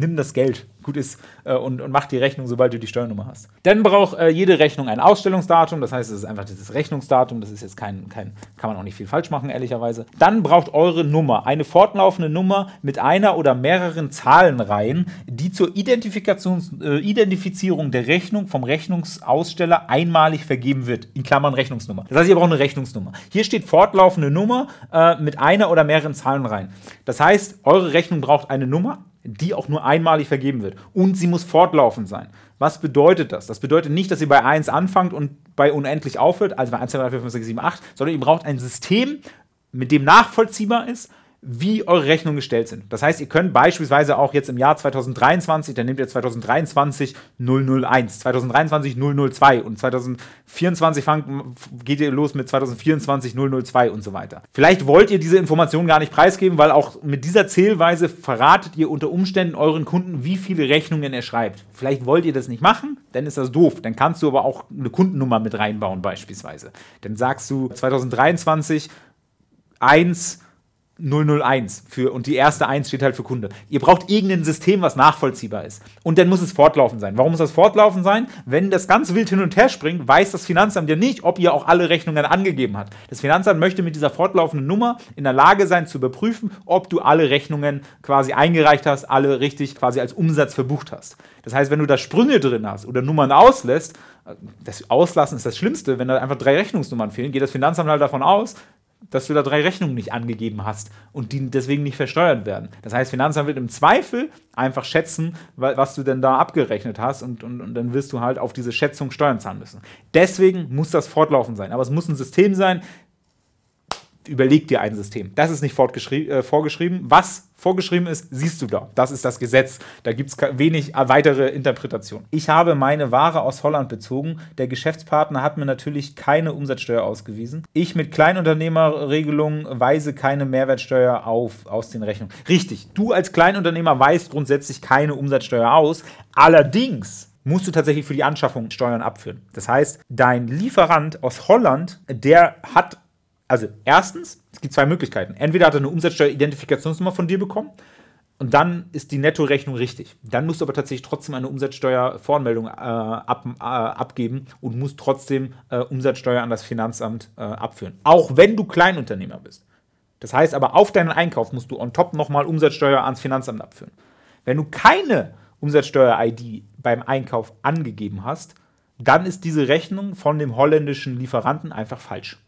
Nimm das Geld, gut ist, äh, und, und mach die Rechnung, sobald du die Steuernummer hast. Dann braucht äh, jede Rechnung ein Ausstellungsdatum, das heißt, es ist einfach dieses Rechnungsdatum, das ist jetzt kein, kein, kann man auch nicht viel falsch machen, ehrlicherweise. Dann braucht eure Nummer, eine fortlaufende Nummer mit einer oder mehreren Zahlenreihen, die zur Identifikations, äh, Identifizierung der Rechnung vom Rechnungsaussteller einmalig vergeben wird, in Klammern Rechnungsnummer. Das heißt, ihr braucht eine Rechnungsnummer. Hier steht fortlaufende Nummer äh, mit einer oder mehreren Zahlenreihen. Das heißt, eure Rechnung braucht eine Nummer, die auch nur einmalig vergeben wird. Und sie muss fortlaufend sein. Was bedeutet das? Das bedeutet nicht, dass ihr bei eins anfangt und bei unendlich aufhört, also bei eins, zwei, drei, vier, fünf, sechs, sieben, acht, sondern ihr braucht ein System, mit dem nachvollziehbar ist, wie eure Rechnungen gestellt sind. Das heißt, ihr könnt beispielsweise auch jetzt im Jahr zweitausenddreiundzwanzig, dann nehmt ihr zweitausenddreiundzwanzig null null eins, zweitausenddreiundzwanzig null null zwei und zweitausendvierundzwanzig fangen, geht ihr los mit zweitausendvierundzwanzig null null zwei und so weiter. Vielleicht wollt ihr diese Information gar nicht preisgeben, weil auch mit dieser Zählweise verratet ihr unter Umständen euren Kunden, wie viele Rechnungen er schreibt. Vielleicht wollt ihr das nicht machen, dann ist das doof. Dann kannst du aber auch eine Kundennummer mit reinbauen beispielsweise. Dann sagst du zweitausenddreiundzwanzig eins null null eins für, und die erste eins steht halt für Kunde. Ihr braucht irgendein System, was nachvollziehbar ist. Und dann muss es fortlaufend sein. Warum muss das fortlaufend sein? Wenn das ganz wild hin und her springt, weiß das Finanzamt ja nicht, ob ihr auch alle Rechnungen angegeben habt. Das Finanzamt möchte mit dieser fortlaufenden Nummer in der Lage sein, zu überprüfen, ob du alle Rechnungen quasi eingereicht hast, alle richtig quasi als Umsatz verbucht hast. Das heißt, wenn du da Sprünge drin hast oder Nummern auslässt, das Auslassen ist das Schlimmste, wenn da einfach drei Rechnungsnummern fehlen, geht das Finanzamt halt davon aus, dass du da drei Rechnungen nicht angegeben hast und die deswegen nicht versteuert werden. Das heißt, Finanzamt wird im Zweifel einfach schätzen, was du denn da abgerechnet hast und, und, und dann wirst du halt auf diese Schätzung Steuern zahlen müssen. Deswegen muss das fortlaufend sein, aber es muss ein System sein. Überleg dir ein System. Das ist nicht äh, vorgeschrieben. Was vorgeschrieben ist, siehst du da. Das ist das Gesetz. Da gibt es wenig weitere Interpretation. Ich habe meine Ware aus Holland bezogen. Der Geschäftspartner hat mir natürlich keine Umsatzsteuer ausgewiesen. Ich mit Kleinunternehmerregelungen weise keine Mehrwertsteuer auf aus den Rechnungen. Richtig, du als Kleinunternehmer weist grundsätzlich keine Umsatzsteuer aus. Allerdings musst du tatsächlich für die Anschaffung Steuern abführen. Das heißt, dein Lieferant aus Holland, der hat... Also erstens, es gibt zwei Möglichkeiten. Entweder hat er eine Umsatzsteuer-Identifikationsnummer von dir bekommen und dann ist die Nettorechnung richtig. Dann musst du aber tatsächlich trotzdem eine Umsatzsteuer-Voranmeldung äh, ab, äh, abgeben und musst trotzdem äh, Umsatzsteuer an das Finanzamt äh, abführen. Auch wenn du Kleinunternehmer bist. Das heißt aber, auf deinen Einkauf musst du on top nochmal Umsatzsteuer ans Finanzamt abführen. Wenn du keine Umsatzsteuer-I D beim Einkauf angegeben hast, dann ist diese Rechnung von dem holländischen Lieferanten einfach falsch.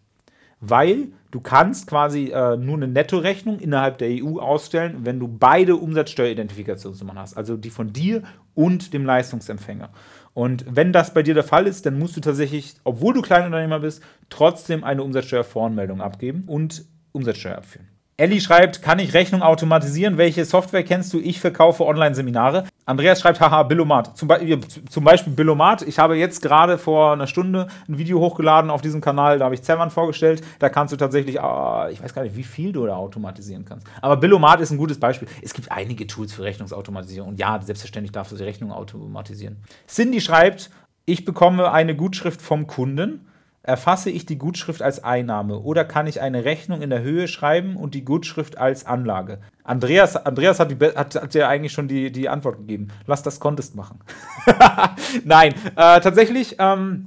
Weil du kannst quasi äh, nur eine Nettorechnung innerhalb der E U ausstellen, wenn du beide Umsatzsteueridentifikationsnummern hast, also die von dir und dem Leistungsempfänger. Und wenn das bei dir der Fall ist, dann musst du tatsächlich, obwohl du Kleinunternehmer bist, trotzdem eine Umsatzsteuervoranmeldung abgeben und Umsatzsteuer abführen. Elli schreibt, kann ich Rechnung automatisieren? Welche Software kennst du? Ich verkaufe Online-Seminare. Andreas schreibt, haha, Billomat. Zum, Be zum Beispiel Billomat. Ich habe jetzt gerade vor einer Stunde ein Video hochgeladen auf diesem Kanal, da habe ich Zervant vorgestellt. Da kannst du tatsächlich, oh, ich weiß gar nicht, wie viel du da automatisieren kannst. Aber Billomat ist ein gutes Beispiel. Es gibt einige Tools für Rechnungsautomatisierung. Und ja, selbstverständlich darfst du die Rechnung automatisieren. Cindy schreibt, ich bekomme eine Gutschrift vom Kunden. Erfasse ich die Gutschrift als Einnahme oder kann ich eine Rechnung in der Höhe schreiben und die Gutschrift als Anlage? Andreas, Andreas hat, die, hat, hat ja eigentlich schon die, die Antwort gegeben. Lass das Kontist machen. Nein, äh, tatsächlich, ähm,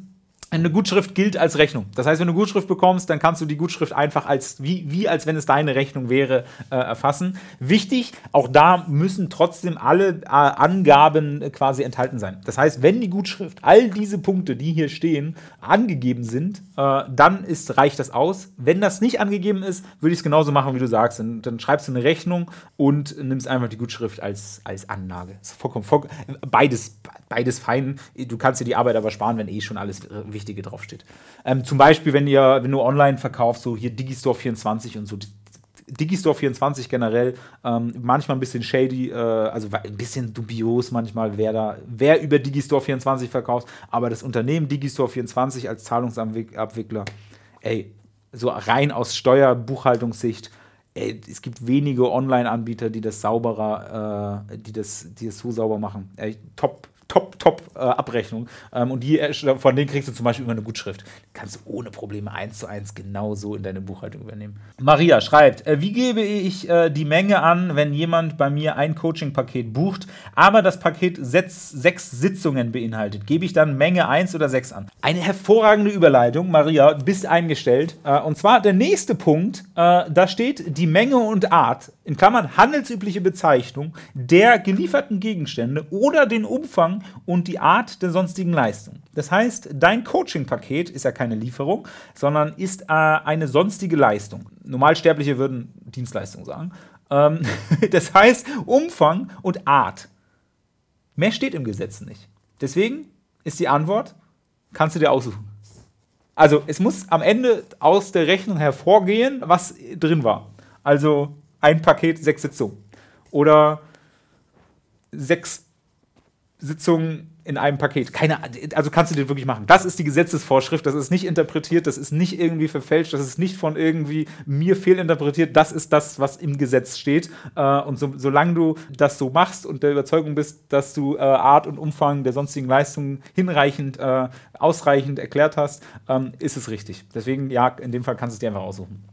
eine Gutschrift gilt als Rechnung. Das heißt, wenn du eine Gutschrift bekommst, dann kannst du die Gutschrift einfach als, wie, wie als wenn es deine Rechnung wäre, äh, erfassen. Wichtig, auch da müssen trotzdem alle äh, Angaben äh, quasi enthalten sein. Das heißt, wenn die Gutschrift, all diese Punkte, die hier stehen, angegeben sind, äh, dann ist, reicht das aus. Wenn das nicht angegeben ist, würde ich es genauso machen, wie du sagst. Dann, dann schreibst du eine Rechnung und nimmst einfach die Gutschrift als, als Anlage. Das ist vollkommen, vollkommen, beides, beides fein. Du kannst dir die Arbeit aber sparen, wenn eh schon alles wichtig ist. Draufsteht. Ähm, zum Beispiel, wenn ihr, wenn du online verkaufst, so hier Digistore vierundzwanzig und so. Digistore vierundzwanzig generell, ähm, manchmal ein bisschen shady, äh, also ein bisschen dubios manchmal, wer da, wer über Digistore vierundzwanzig verkauft, aber das Unternehmen Digistore vierundzwanzig als Zahlungsabwickler, ey, so rein aus Steuerbuchhaltungssicht, ey, es gibt wenige Online-Anbieter, die das sauberer, äh, die das, die es so sauber machen. Ey, top. Top, top äh, Abrechnung. Ähm, und die, von denen kriegst du zum Beispiel immer eine Gutschrift. Kannst du ohne Probleme eins zu eins genauso in deine Buchhaltung übernehmen. Maria schreibt, äh, wie gebe ich äh, die Menge an, wenn jemand bei mir ein Coaching-Paket bucht, aber das Paket sechs, sechs Sitzungen beinhaltet? Gebe ich dann Menge eins oder sechs an? Eine hervorragende Überleitung, Maria, bist eingestellt. Äh, und zwar der nächste Punkt, äh, da steht die Menge und Art, in Klammern handelsübliche Bezeichnung, der gelieferten Gegenstände oder den Umfang und die Art der sonstigen Leistung. Das heißt, dein Coaching-Paket ist ja keine Lieferung, sondern ist äh, eine sonstige Leistung. Normalsterbliche würden Dienstleistung sagen. Ähm, das heißt, Umfang und Art. Mehr steht im Gesetz nicht. Deswegen ist die Antwort, kannst du dir aussuchen. Also es muss am Ende aus der Rechnung hervorgehen, was drin war. Also ein Paket, sechs Sitzungen. Oder sechs Sitzungen in einem Paket. Keine, also kannst du den wirklich machen. Das ist die Gesetzesvorschrift, das ist nicht interpretiert, das ist nicht irgendwie verfälscht, das ist nicht von irgendwie mir fehlinterpretiert, das ist das, was im Gesetz steht. Und so, solange du das so machst und der Überzeugung bist, dass du Art und Umfang der sonstigen Leistungen hinreichend, ausreichend erklärt hast, ist es richtig. Deswegen, ja, in dem Fall kannst du es dir einfach aussuchen.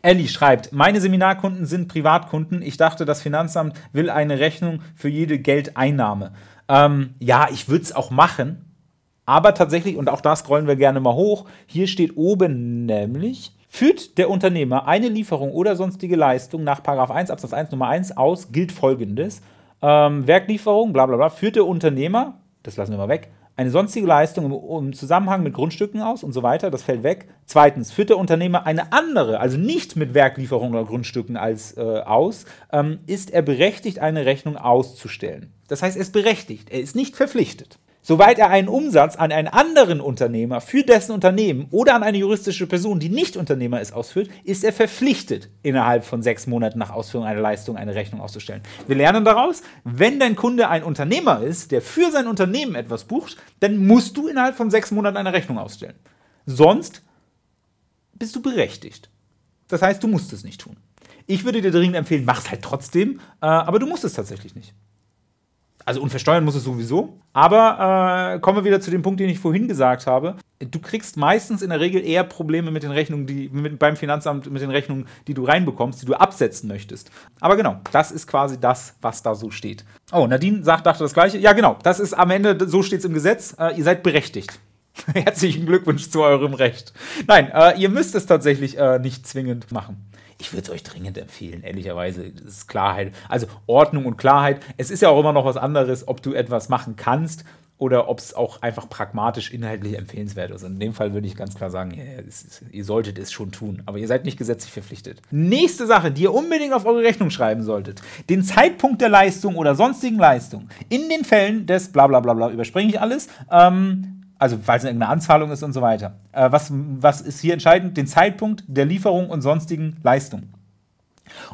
Ellie schreibt, meine Seminarkunden sind Privatkunden. Ich dachte, das Finanzamt will eine Rechnung für jede Geldeinnahme. Ähm, ja, ich würde es auch machen, aber tatsächlich, und auch da scrollen wir gerne mal hoch, hier steht oben nämlich, führt der Unternehmer eine Lieferung oder sonstige Leistung nach Paragraph eins Absatz eins Nummer eins aus, gilt Folgendes. Ähm, Werklieferung, bla bla bla, führt der Unternehmer, das lassen wir mal weg, eine sonstige Leistung im Zusammenhang mit Grundstücken aus und so weiter, das fällt weg. Zweitens, führt der Unternehmer eine andere, also nicht mit Werklieferungen oder Grundstücken als, äh, aus, ähm, ist er berechtigt, eine Rechnung auszustellen. Das heißt, er ist berechtigt, er ist nicht verpflichtet. Soweit er einen Umsatz an einen anderen Unternehmer für dessen Unternehmen oder an eine juristische Person, die nicht Unternehmer ist, ausführt, ist er verpflichtet, innerhalb von sechs Monaten nach Ausführung einer Leistung eine Rechnung auszustellen. Wir lernen daraus, wenn dein Kunde ein Unternehmer ist, der für sein Unternehmen etwas bucht, dann musst du innerhalb von sechs Monaten eine Rechnung ausstellen. Sonst bist du berechtigt. Das heißt, du musst es nicht tun. Ich würde dir dringend empfehlen, mach es halt trotzdem, aber du musst es tatsächlich nicht. Also unversteuern muss es sowieso, aber äh, kommen wir wieder zu dem Punkt, den ich vorhin gesagt habe. Du kriegst meistens in der Regel eher Probleme mit den Rechnungen, die mit, beim Finanzamt mit den Rechnungen, die du reinbekommst, die du absetzen möchtest. Aber genau, das ist quasi das, was da so steht. Oh, Nadine sagt, dachte das Gleiche. Ja genau, das ist am Ende, so steht es im Gesetz, äh, ihr seid berechtigt. Herzlichen Glückwunsch zu eurem Recht. Nein, äh, ihr müsst es tatsächlich äh, nicht zwingend machen. Ich würde es euch dringend empfehlen, ehrlicherweise. Das ist Klarheit. Also Ordnung und Klarheit. Es ist ja auch immer noch was anderes, ob du etwas machen kannst oder ob es auch einfach pragmatisch inhaltlich empfehlenswert ist. Und in dem Fall würde ich ganz klar sagen, ja, es ist, ihr solltet es schon tun, aber ihr seid nicht gesetzlich verpflichtet. Nächste Sache, die ihr unbedingt auf eure Rechnung schreiben solltet. Den Zeitpunkt der Leistung oder sonstigen Leistung. In den Fällen des Blablabla, überspringe ich alles, ähm, also weil es irgendeine Anzahlung ist und so weiter. Äh, was, was ist hier entscheidend? Den Zeitpunkt der Lieferung und sonstigen Leistungen.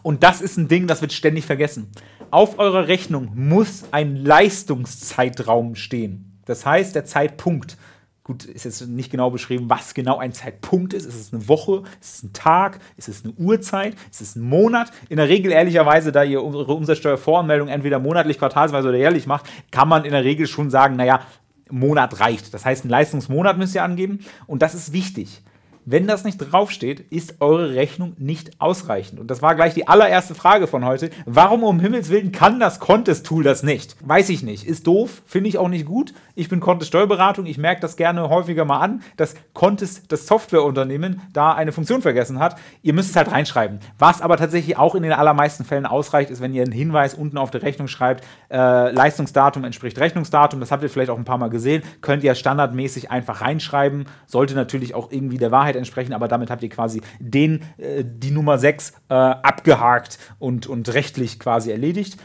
Und das ist ein Ding, das wird ständig vergessen. auf eurer Rechnung muss ein Leistungszeitraum stehen. Das heißt, der Zeitpunkt. Gut, ist jetzt nicht genau beschrieben, was genau ein Zeitpunkt ist. Ist es eine Woche? Ist es ein Tag? Ist es eine Uhrzeit? Ist es ein Monat? In der Regel, ehrlicherweise, da ihr eure Umsatzsteuervoranmeldung entweder monatlich, quartalsweise oder jährlich macht, kann man in der Regel schon sagen, naja, Monat reicht. Das heißt, einen Leistungsmonat müsst ihr angeben und das ist wichtig. Wenn das nicht draufsteht, ist eure Rechnung nicht ausreichend. Und das war gleich die allererste Frage von heute. Warum um Himmels Willen kann das Kontist-Tool das nicht? Weiß ich nicht. Ist doof, finde ich auch nicht gut. Ich bin Kontist-Steuerberatung, ich merke das gerne häufiger mal an, dass Kontist, das Softwareunternehmen, da eine Funktion vergessen hat. Ihr müsst es halt reinschreiben. Was aber tatsächlich auch in den allermeisten Fällen ausreicht, ist, wenn ihr einen Hinweis unten auf der Rechnung schreibt, äh, Leistungsdatum entspricht Rechnungsdatum, das habt ihr vielleicht auch ein paar Mal gesehen, könnt ihr standardmäßig einfach reinschreiben, sollte natürlich auch irgendwie der Wahrheit entsprechen, aber damit habt ihr quasi den, äh, die Nummer sechs äh, abgehakt und, und rechtlich quasi erledigt.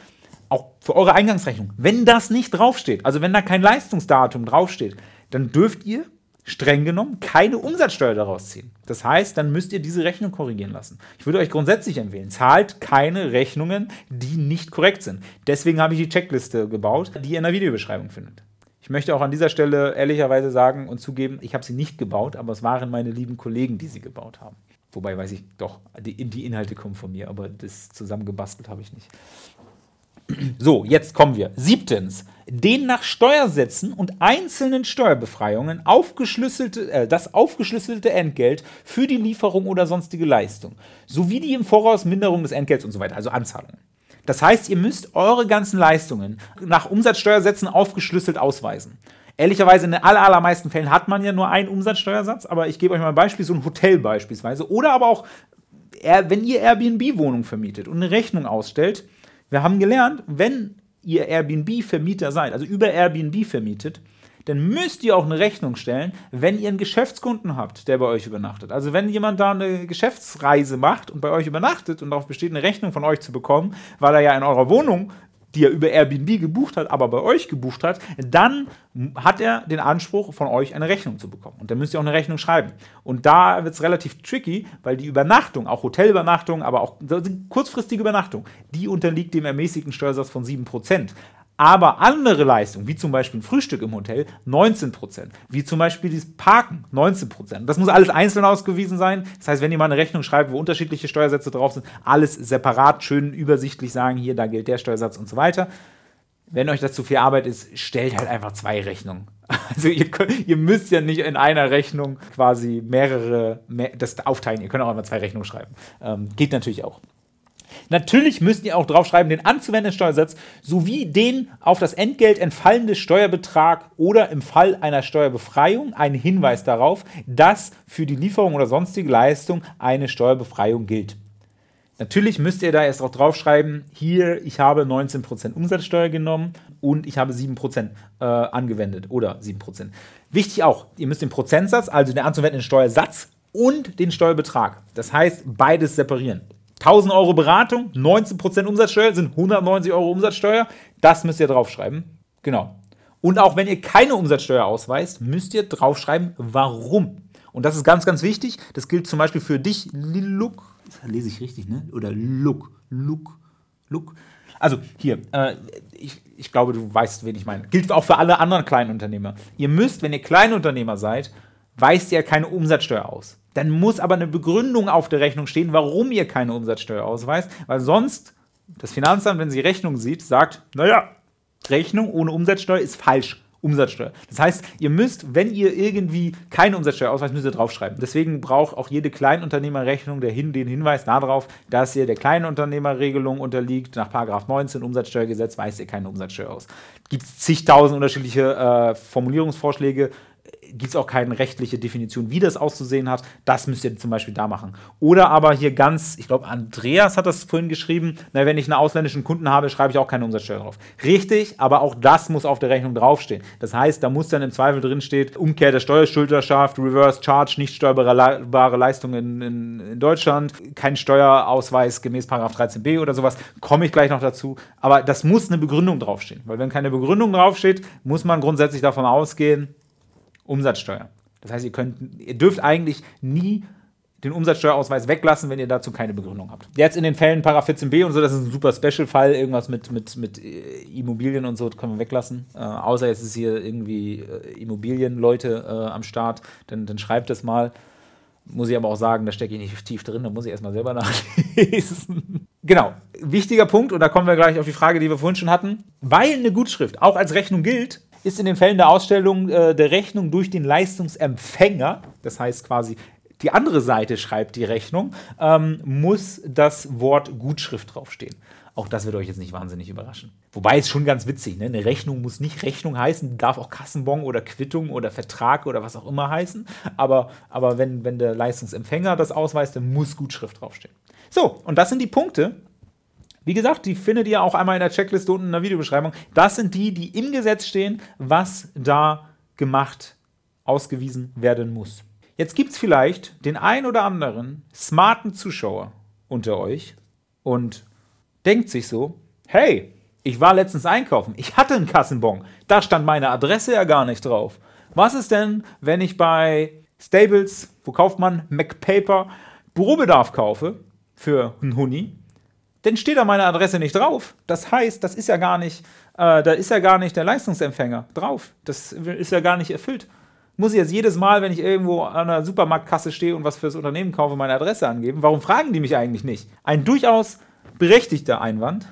Auch für eure Eingangsrechnung. Wenn das nicht draufsteht, also wenn da kein Leistungsdatum draufsteht, dann dürft ihr streng genommen keine Umsatzsteuer daraus ziehen. Das heißt, dann müsst ihr diese Rechnung korrigieren lassen. Ich würde euch grundsätzlich empfehlen, zahlt keine Rechnungen, die nicht korrekt sind. Deswegen habe ich die Checkliste gebaut, die ihr in der Videobeschreibung findet. Ich möchte auch an dieser Stelle ehrlicherweise sagen und zugeben, ich habe sie nicht gebaut, aber es waren meine lieben Kollegen, die sie gebaut haben. Wobei weiß ich doch, die, die Inhalte kommen von mir, aber das zusammengebastelt habe ich nicht. So, jetzt kommen wir. Siebtens, den nach Steuersätzen und einzelnen Steuerbefreiungen aufgeschlüsselte, äh, das aufgeschlüsselte Entgelt für die Lieferung oder sonstige Leistung, sowie die im Voraus Minderung des Entgelts und so weiter, also Anzahlungen. Das heißt, ihr müsst eure ganzen Leistungen nach Umsatzsteuersätzen aufgeschlüsselt ausweisen. Ehrlicherweise in den allermeisten Fällen hat man ja nur einen Umsatzsteuersatz, aber ich gebe euch mal ein Beispiel, so ein Hotel beispielsweise. Oder aber auch, wenn ihr Airbnb-Wohnungen vermietet und eine Rechnung ausstellt. Wir haben gelernt, wenn ihr Airbnb-Vermieter seid, also über Airbnb vermietet, dann müsst ihr auch eine Rechnung stellen, wenn ihr einen Geschäftskunden habt, der bei euch übernachtet. Also wenn jemand da eine Geschäftsreise macht und bei euch übernachtet und darauf besteht, eine Rechnung von euch zu bekommen, weil er ja in eurer Wohnung, die er über Airbnb gebucht hat, aber bei euch gebucht hat, dann hat er den Anspruch, von euch eine Rechnung zu bekommen. Und dann müsst ihr auch eine Rechnung schreiben. Und da wird es relativ tricky, weil die Übernachtung, auch Hotelübernachtung, aber auch kurzfristige Übernachtung, die unterliegt dem ermäßigten Steuersatz von sieben Prozent. Aber andere Leistungen, wie zum Beispiel ein Frühstück im Hotel, neunzehn Prozent. Wie zum Beispiel das Parken, neunzehn Prozent. Das muss alles einzeln ausgewiesen sein. Das heißt, wenn ihr mal eine Rechnung schreibt, wo unterschiedliche Steuersätze drauf sind, alles separat, schön übersichtlich sagen, hier, da gilt der Steuersatz und so weiter. Wenn euch das zu viel Arbeit ist, stellt halt einfach zwei Rechnungen. Also ihr, könnt, ihr müsst ja nicht in einer Rechnung quasi mehrere, mehr, das aufteilen. Ihr könnt auch einfach zwei Rechnungen schreiben. Ähm, geht natürlich auch. Natürlich müsst ihr auch draufschreiben, den anzuwendenden Steuersatz sowie den auf das Entgelt entfallende Steuerbetrag oder im Fall einer Steuerbefreiung einen Hinweis darauf, dass für die Lieferung oder sonstige Leistung eine Steuerbefreiung gilt. Natürlich müsst ihr da erst auch draufschreiben, hier, ich habe neunzehn Prozent Umsatzsteuer genommen und ich habe sieben Prozent äh, angewendet oder sieben Prozent. Wichtig auch, ihr müsst den Prozentsatz, also den anzuwendenden Steuersatz und den Steuerbetrag, das heißt beides separieren. tausend Euro Beratung, neunzehn Prozent Umsatzsteuer, sind hundertneunzig Euro Umsatzsteuer. Das müsst ihr draufschreiben. Genau. Und auch wenn ihr keine Umsatzsteuer ausweist, müsst ihr draufschreiben, warum. Und das ist ganz, ganz wichtig. Das gilt zum Beispiel für dich, Luk. Das lese ich richtig, ne? Oder Luk, Luk, Luk. Also hier, äh, ich, ich glaube, du weißt, wen ich meine. Gilt auch für alle anderen Kleinunternehmer. Ihr müsst, wenn ihr Kleinunternehmer seid, weist ihr keine Umsatzsteuer aus. Dann muss aber eine Begründung auf der Rechnung stehen, warum ihr keine Umsatzsteuer ausweist, weil sonst das Finanzamt, wenn sie Rechnung sieht, sagt, naja, Rechnung ohne Umsatzsteuer ist falsch, Umsatzsteuer. Das heißt, ihr müsst, wenn ihr irgendwie keine Umsatzsteuer ausweist, müsst ihr draufschreiben. Deswegen braucht auch jede Kleinunternehmerrechnung der Hin- den Hinweis darauf, dass ihr der Kleinunternehmerregelung unterliegt. Nach Paragraph neunzehn Umsatzsteuergesetz weist ihr keine Umsatzsteuer aus. Gibt es zigtausend unterschiedliche äh, Formulierungsvorschläge, gibt es auch keine rechtliche Definition, wie das auszusehen hat. Das müsst ihr zum Beispiel da machen. Oder aber hier ganz, ich glaube, Andreas hat das vorhin geschrieben, na, wenn ich einen ausländischen Kunden habe, schreibe ich auch keine Umsatzsteuer drauf. Richtig, aber auch das muss auf der Rechnung draufstehen. Das heißt, da muss dann im Zweifel drinstehen, Umkehr der Steuerschulterschaft, Reverse Charge, nicht steuerbare Leistung in, in, in Deutschland, kein Steuerausweis gemäß Paragraph dreizehn b oder sowas, komme ich gleich noch dazu. Aber das muss eine Begründung draufstehen, weil wenn keine Begründung draufsteht, muss man grundsätzlich davon ausgehen, Umsatzsteuer. Das heißt, ihr könnt, ihr dürft eigentlich nie den Umsatzsteuerausweis weglassen, wenn ihr dazu keine Begründung habt. Jetzt in den Fällen Paragraph vierzehn b und so, das ist ein super Special-Fall, irgendwas mit, mit, mit Immobilien und so, das können wir weglassen. Äh, außer jetzt ist hier irgendwie äh, Immobilienleute äh, am Start, dann, dann schreibt das mal. Muss ich aber auch sagen, da stecke ich nicht tief drin, da muss ich erstmal selber nachlesen. Genau, wichtiger Punkt, und da kommen wir gleich auf die Frage, die wir vorhin schon hatten. Weil eine Gutschrift auch als Rechnung gilt, ist in den Fällen der Ausstellung äh, der Rechnung durch den Leistungsempfänger, das heißt quasi die andere Seite schreibt die Rechnung, ähm, muss das Wort Gutschrift draufstehen. Auch das wird euch jetzt nicht wahnsinnig überraschen. Wobei es schon ganz witzig, ne? Eine Rechnung muss nicht Rechnung heißen, die darf auch Kassenbon oder Quittung oder Vertrag oder was auch immer heißen. Aber, aber wenn, wenn der Leistungsempfänger das ausweist, dann muss Gutschrift draufstehen. So, und das sind die Punkte. Wie gesagt, die findet ihr auch einmal in der Checkliste unten in der Videobeschreibung. Das sind die, die im Gesetz stehen, was da gemacht, ausgewiesen werden muss. Jetzt gibt es vielleicht den ein oder anderen smarten Zuschauer unter euch und denkt sich so, hey, ich war letztens einkaufen, ich hatte einen Kassenbon, da stand meine Adresse ja gar nicht drauf. Was ist denn, wenn ich bei Staples, wo kauft man, MacPaper, Bürobedarf kaufe für einen Huni? Dann steht da meine Adresse nicht drauf. Das heißt, das ist ja gar nicht, äh, da ist ja gar nicht der Leistungsempfänger drauf. Das ist ja gar nicht erfüllt. Muss ich jetzt jedes Mal, wenn ich irgendwo an einer Supermarktkasse stehe und was fürs Unternehmen kaufe, meine Adresse angeben? Warum fragen die mich eigentlich nicht? Ein durchaus berechtigter Einwand.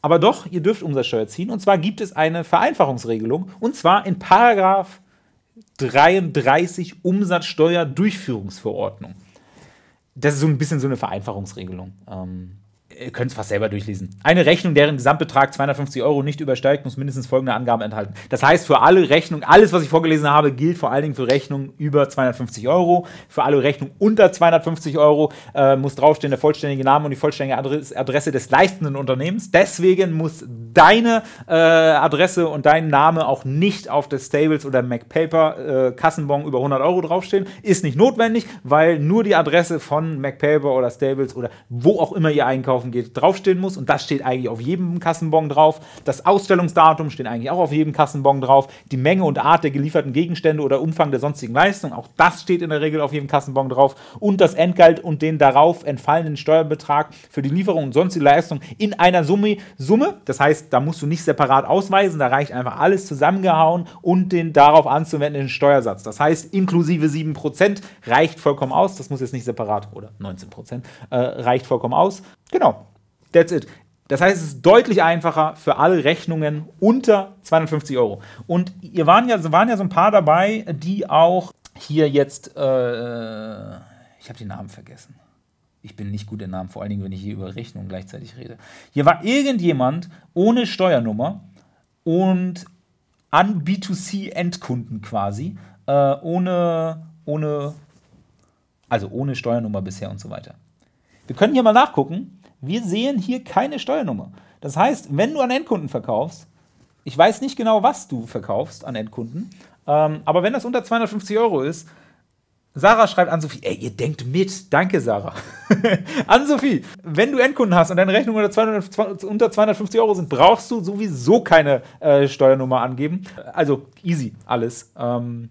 Aber doch, ihr dürft Umsatzsteuer ziehen. Und zwar gibt es eine Vereinfachungsregelung. Und zwar in Paragraph dreiunddreißig Umsatzsteuerdurchführungsverordnung. Das ist so ein bisschen so eine Vereinfachungsregelung. Ähm Ihr könnt es fast selber durchlesen. Eine Rechnung, deren Gesamtbetrag zweihundertfünfzig Euro nicht übersteigt, muss mindestens folgende Angaben enthalten. Das heißt, für alle Rechnungen, alles, was ich vorgelesen habe, gilt vor allen Dingen für Rechnungen über zweihundertfünfzig Euro. Für alle Rechnungen unter zweihundertfünfzig Euro äh, muss draufstehen der vollständige Name und die vollständige Adresse des leistenden Unternehmens. Deswegen muss deine äh, Adresse und dein Name auch nicht auf der Staples oder MacPaper äh, Kassenbon über hundert Euro draufstehen. Ist nicht notwendig, weil nur die Adresse von MacPaper oder Staples oder wo auch immer ihr einkauft, geht, draufstehen muss, und das steht eigentlich auf jedem Kassenbon drauf. Das Ausstellungsdatum steht eigentlich auch auf jedem Kassenbon drauf. Die Menge und Art der gelieferten Gegenstände oder Umfang der sonstigen Leistung, auch das steht in der Regel auf jedem Kassenbon drauf. Und das Entgelt und den darauf entfallenden Steuerbetrag für die Lieferung und sonstige Leistung in einer Summe. Summe. Das heißt, da musst du nicht separat ausweisen, da reicht einfach alles zusammengehauen und den darauf anzuwendenden Steuersatz. Das heißt, inklusive sieben Prozent reicht vollkommen aus. Das muss jetzt nicht separat, oder neunzehn Prozent äh, reicht vollkommen aus. Genau, that's it. Das heißt, es ist deutlich einfacher für alle Rechnungen unter zweihundertfünfzig Euro. Und ihr waren ja, waren ja so ein paar dabei, die auch hier jetzt, äh, ich habe die Namen vergessen. Ich bin nicht gut in Namen, vor allen Dingen, wenn ich hier über Rechnungen gleichzeitig rede. Hier war irgendjemand ohne Steuernummer und an B zwei C-Endkunden quasi, äh, ohne, ohne, also ohne Steuernummer bisher und so weiter. Wir können hier mal nachgucken. Wir sehen hier keine Steuernummer. Das heißt, wenn du an Endkunden verkaufst, ich weiß nicht genau, was du verkaufst an Endkunden, ähm, aber wenn das unter zweihundertfünfzig Euro ist, Sarah schreibt an Sophie, ey, ihr denkt mit, danke Sarah. An Sophie, wenn du Endkunden hast und deine Rechnung unter zweihundertfünfzig Euro sind, brauchst du sowieso keine äh, Steuernummer angeben. Also easy alles. Ähm,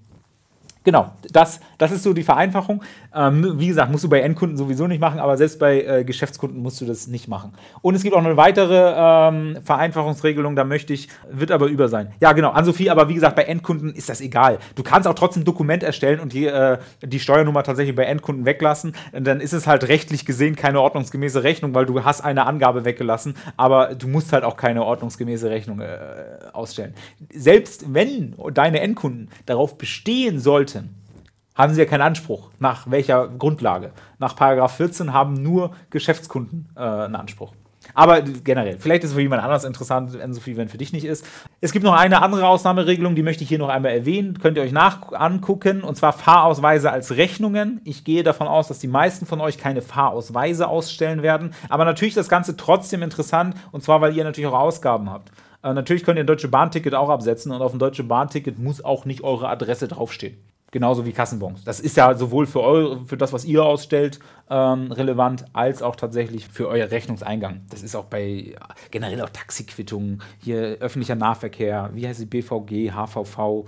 Genau, das, das ist so die Vereinfachung. Ähm, wie gesagt, musst du bei Endkunden sowieso nicht machen, aber selbst bei äh, Geschäftskunden musst du das nicht machen. Und es gibt auch eine weitere ähm, Vereinfachungsregelung, da möchte ich, wird aber über sein. Ja, genau, Ann-Sophie, aber wie gesagt, bei Endkunden ist das egal. Du kannst auch trotzdem ein Dokument erstellen und die, äh, die Steuernummer tatsächlich bei Endkunden weglassen. Dann ist es halt rechtlich gesehen keine ordnungsgemäße Rechnung, weil du hast eine Angabe weggelassen, aber du musst halt auch keine ordnungsgemäße Rechnung äh, ausstellen. Selbst wenn deine Endkunden darauf bestehen sollten, haben sie ja keinen Anspruch. Nach welcher Grundlage? Nach Paragraph vierzehn haben nur Geschäftskunden äh, einen Anspruch. Aber generell, vielleicht ist es für jemand anders interessant, Ann-Sophie, wenn für dich nicht ist. Es gibt noch eine andere Ausnahmeregelung, die möchte ich hier noch einmal erwähnen. Könnt ihr euch nach angucken, und zwar Fahrausweise als Rechnungen. Ich gehe davon aus, dass die meisten von euch keine Fahrausweise ausstellen werden. Aber natürlich ist das Ganze trotzdem interessant, und zwar, weil ihr natürlich auch Ausgaben habt. Äh, natürlich könnt ihr ein Deutsche Bahn-Ticket auch absetzen, und auf dem Deutsche Bahn-Ticket muss auch nicht eure Adresse draufstehen. Genauso wie Kassenbons. Das ist ja sowohl für, eure, für das, was ihr ausstellt, ähm, relevant, als auch tatsächlich für euer Rechnungseingang. Das ist auch bei generell auch Taxiquittungen, hier öffentlicher Nahverkehr, wie heißt die B V G, H V V,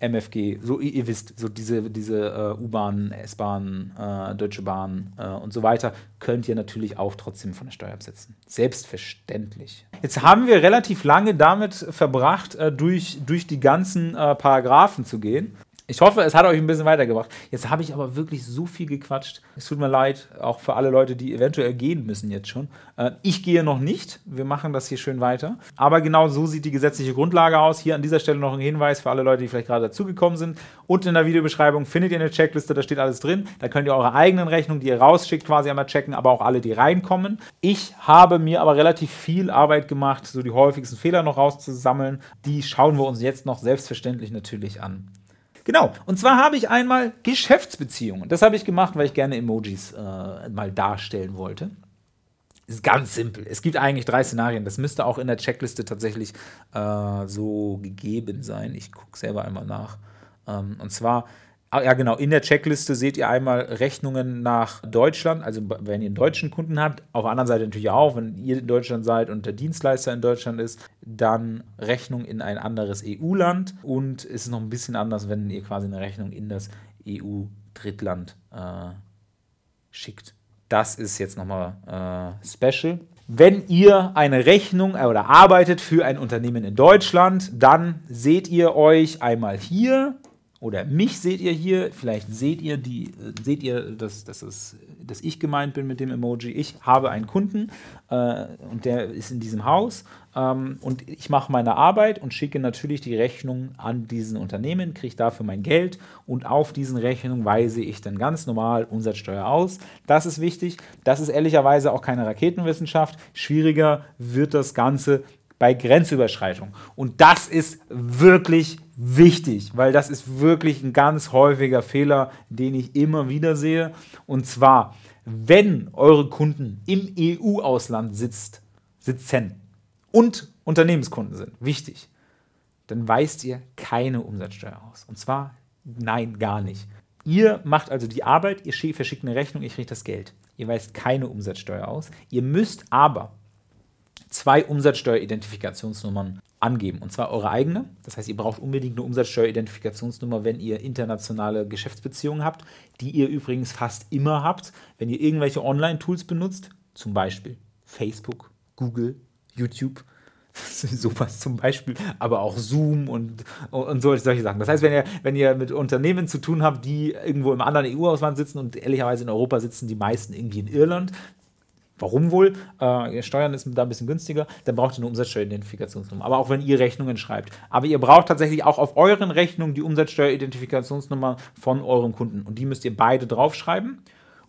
M F G, so ihr wisst, so diese, diese äh, U-Bahn, S-Bahn, äh, Deutsche Bahn äh, und so weiter, könnt ihr natürlich auch trotzdem von der Steuer absetzen. Selbstverständlich. Jetzt haben wir relativ lange damit verbracht, äh, durch, durch die ganzen äh, Paragraphen zu gehen. Ich hoffe, es hat euch ein bisschen weitergebracht. Jetzt habe ich aber wirklich so viel gequatscht. Es tut mir leid, auch für alle Leute, die eventuell gehen müssen jetzt schon. Äh, ich gehe noch nicht. Wir machen das hier schön weiter. Aber genau so sieht die gesetzliche Grundlage aus. Hier an dieser Stelle noch ein Hinweis für alle Leute, die vielleicht gerade dazugekommen sind. Unten in der Videobeschreibung findet ihr eine Checkliste, da steht alles drin. Da könnt ihr eure eigenen Rechnungen, die ihr rausschickt, quasi einmal checken, aber auch alle, die reinkommen. Ich habe mir aber relativ viel Arbeit gemacht, so die häufigsten Fehler noch rauszusammeln. Die schauen wir uns jetzt noch selbstverständlich natürlich an. Genau, und zwar habe ich einmal Geschäftsbeziehungen. Das habe ich gemacht, weil ich gerne Emojis äh, mal darstellen wollte. Ist ganz simpel. Es gibt eigentlich drei Szenarien. Das müsste auch in der Checkliste tatsächlich äh, so gegeben sein. Ich gucke selber einmal nach. Ähm, und zwar, ja genau, in der Checkliste seht ihr einmal Rechnungen nach Deutschland. Also wenn ihr einen deutschen Kunden habt, auf der anderen Seite natürlich auch, wenn ihr in Deutschland seid und der Dienstleister in Deutschland ist, dann Rechnung in ein anderes E U-Land. Und es ist noch ein bisschen anders, wenn ihr quasi eine Rechnung in das E U-Drittland äh, schickt. Das ist jetzt nochmal äh, special. Wenn ihr eine Rechnung äh, oder arbeitet für ein Unternehmen in Deutschland, dann seht ihr euch einmal hier. Oder mich seht ihr hier, vielleicht seht ihr, die, seht ihr dass, dass, es, dass ich gemeint bin mit dem Emoji. Ich habe einen Kunden äh, und der ist in diesem Haus ähm, und ich mache meine Arbeit und schicke natürlich die Rechnung an diesen Unternehmen, kriege dafür mein Geld und auf diesen Rechnungen weise ich dann ganz normal Umsatzsteuer aus. Das ist wichtig, das ist ehrlicherweise auch keine Raketenwissenschaft. Schwieriger wird das Ganze bei Grenzüberschreitung und das ist wirklich wichtig, weil das ist wirklich ein ganz häufiger Fehler, den ich immer wieder sehe. Und zwar, wenn eure Kunden im E U-Ausland sitzt, sitzen und Unternehmenskunden sind, wichtig, dann weist ihr keine Umsatzsteuer aus. Und zwar, nein, gar nicht. Ihr macht also die Arbeit, ihr verschickt eine Rechnung, ihr kriegt das Geld. Ihr weist keine Umsatzsteuer aus. Ihr müsst aber zwei Umsatzsteueridentifikationsnummern angeben, und zwar eure eigene. Das heißt, ihr braucht unbedingt eine Umsatzsteueridentifikationsnummer, wenn ihr internationale Geschäftsbeziehungen habt, die ihr übrigens fast immer habt, wenn ihr irgendwelche Online-Tools benutzt, zum Beispiel Facebook, Google, YouTube, sowas zum Beispiel, aber auch Zoom und, und solche Sachen. Das heißt, wenn ihr, wenn ihr mit Unternehmen zu tun habt, die irgendwo im anderen E U-Ausland sitzen und ehrlicherweise in Europa sitzen die meisten irgendwie in Irland, warum wohl? Äh, Steuern ist da ein bisschen günstiger. Dann braucht ihr eine Umsatzsteueridentifikationsnummer. Aber auch wenn ihr Rechnungen schreibt. Aber ihr braucht tatsächlich auch auf euren Rechnungen die Umsatzsteueridentifikationsnummer von eurem Kunden. Und die müsst ihr beide draufschreiben.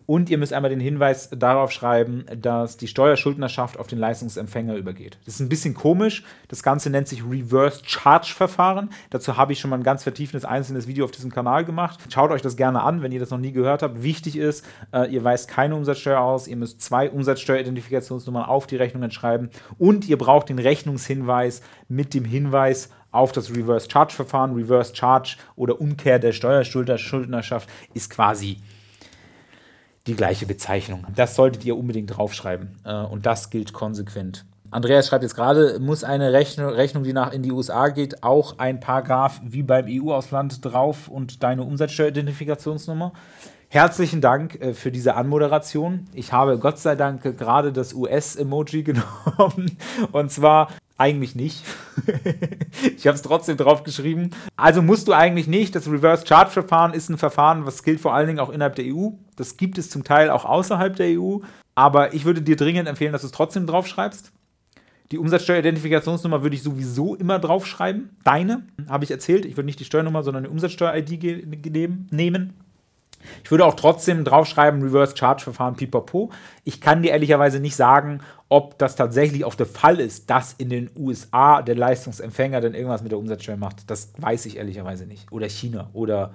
Und ihr müsst einmal den Hinweis darauf schreiben, dass die Steuerschuldnerschaft auf den Leistungsempfänger übergeht. Das ist ein bisschen komisch. Das Ganze nennt sich Reverse-Charge-Verfahren. Dazu habe ich schon mal ein ganz vertiefendes einzelnes Video auf diesem Kanal gemacht. Schaut euch das gerne an, wenn ihr das noch nie gehört habt. Wichtig ist, ihr weist keine Umsatzsteuer aus. Ihr müsst zwei Umsatzsteueridentifikationsnummern auf die Rechnungen schreiben. Und ihr braucht den Rechnungshinweis mit dem Hinweis auf das Reverse-Charge-Verfahren. Reverse-Charge oder Umkehr der Steuerschuldnerschaft ist quasi die gleiche Bezeichnung. Das solltet ihr unbedingt draufschreiben. Und das gilt konsequent. Andreas schreibt jetzt gerade, muss eine Rechnung, Rechnung, die nach in die U S A geht, auch ein Paragraph wie beim E U-Ausland drauf und deine Umsatzsteueridentifikationsnummer? Herzlichen Dank für diese Anmoderation. Ich habe Gott sei Dank gerade das U S-Emoji genommen. Und zwar eigentlich nicht. Ich habe es trotzdem drauf geschrieben. Also musst du eigentlich nicht. Das Reverse-Charge-Verfahren ist ein Verfahren, was gilt vor allen Dingen auch innerhalb der E U. Das gibt es zum Teil auch außerhalb der E U. Aber ich würde dir dringend empfehlen, dass du es trotzdem draufschreibst. Die Umsatzsteueridentifikationsnummer würde ich sowieso immer draufschreiben. Deine, habe ich erzählt. Ich würde nicht die Steuernummer, sondern die Umsatzsteuer-I D nehmen. Ich würde auch trotzdem draufschreiben, Reverse-Charge-Verfahren, pipapo. Ich kann dir ehrlicherweise nicht sagen, ob das tatsächlich auch der Fall ist, dass in den U S A der Leistungsempfänger dann irgendwas mit der Umsatzsteuer macht. Das weiß ich ehrlicherweise nicht. Oder China oder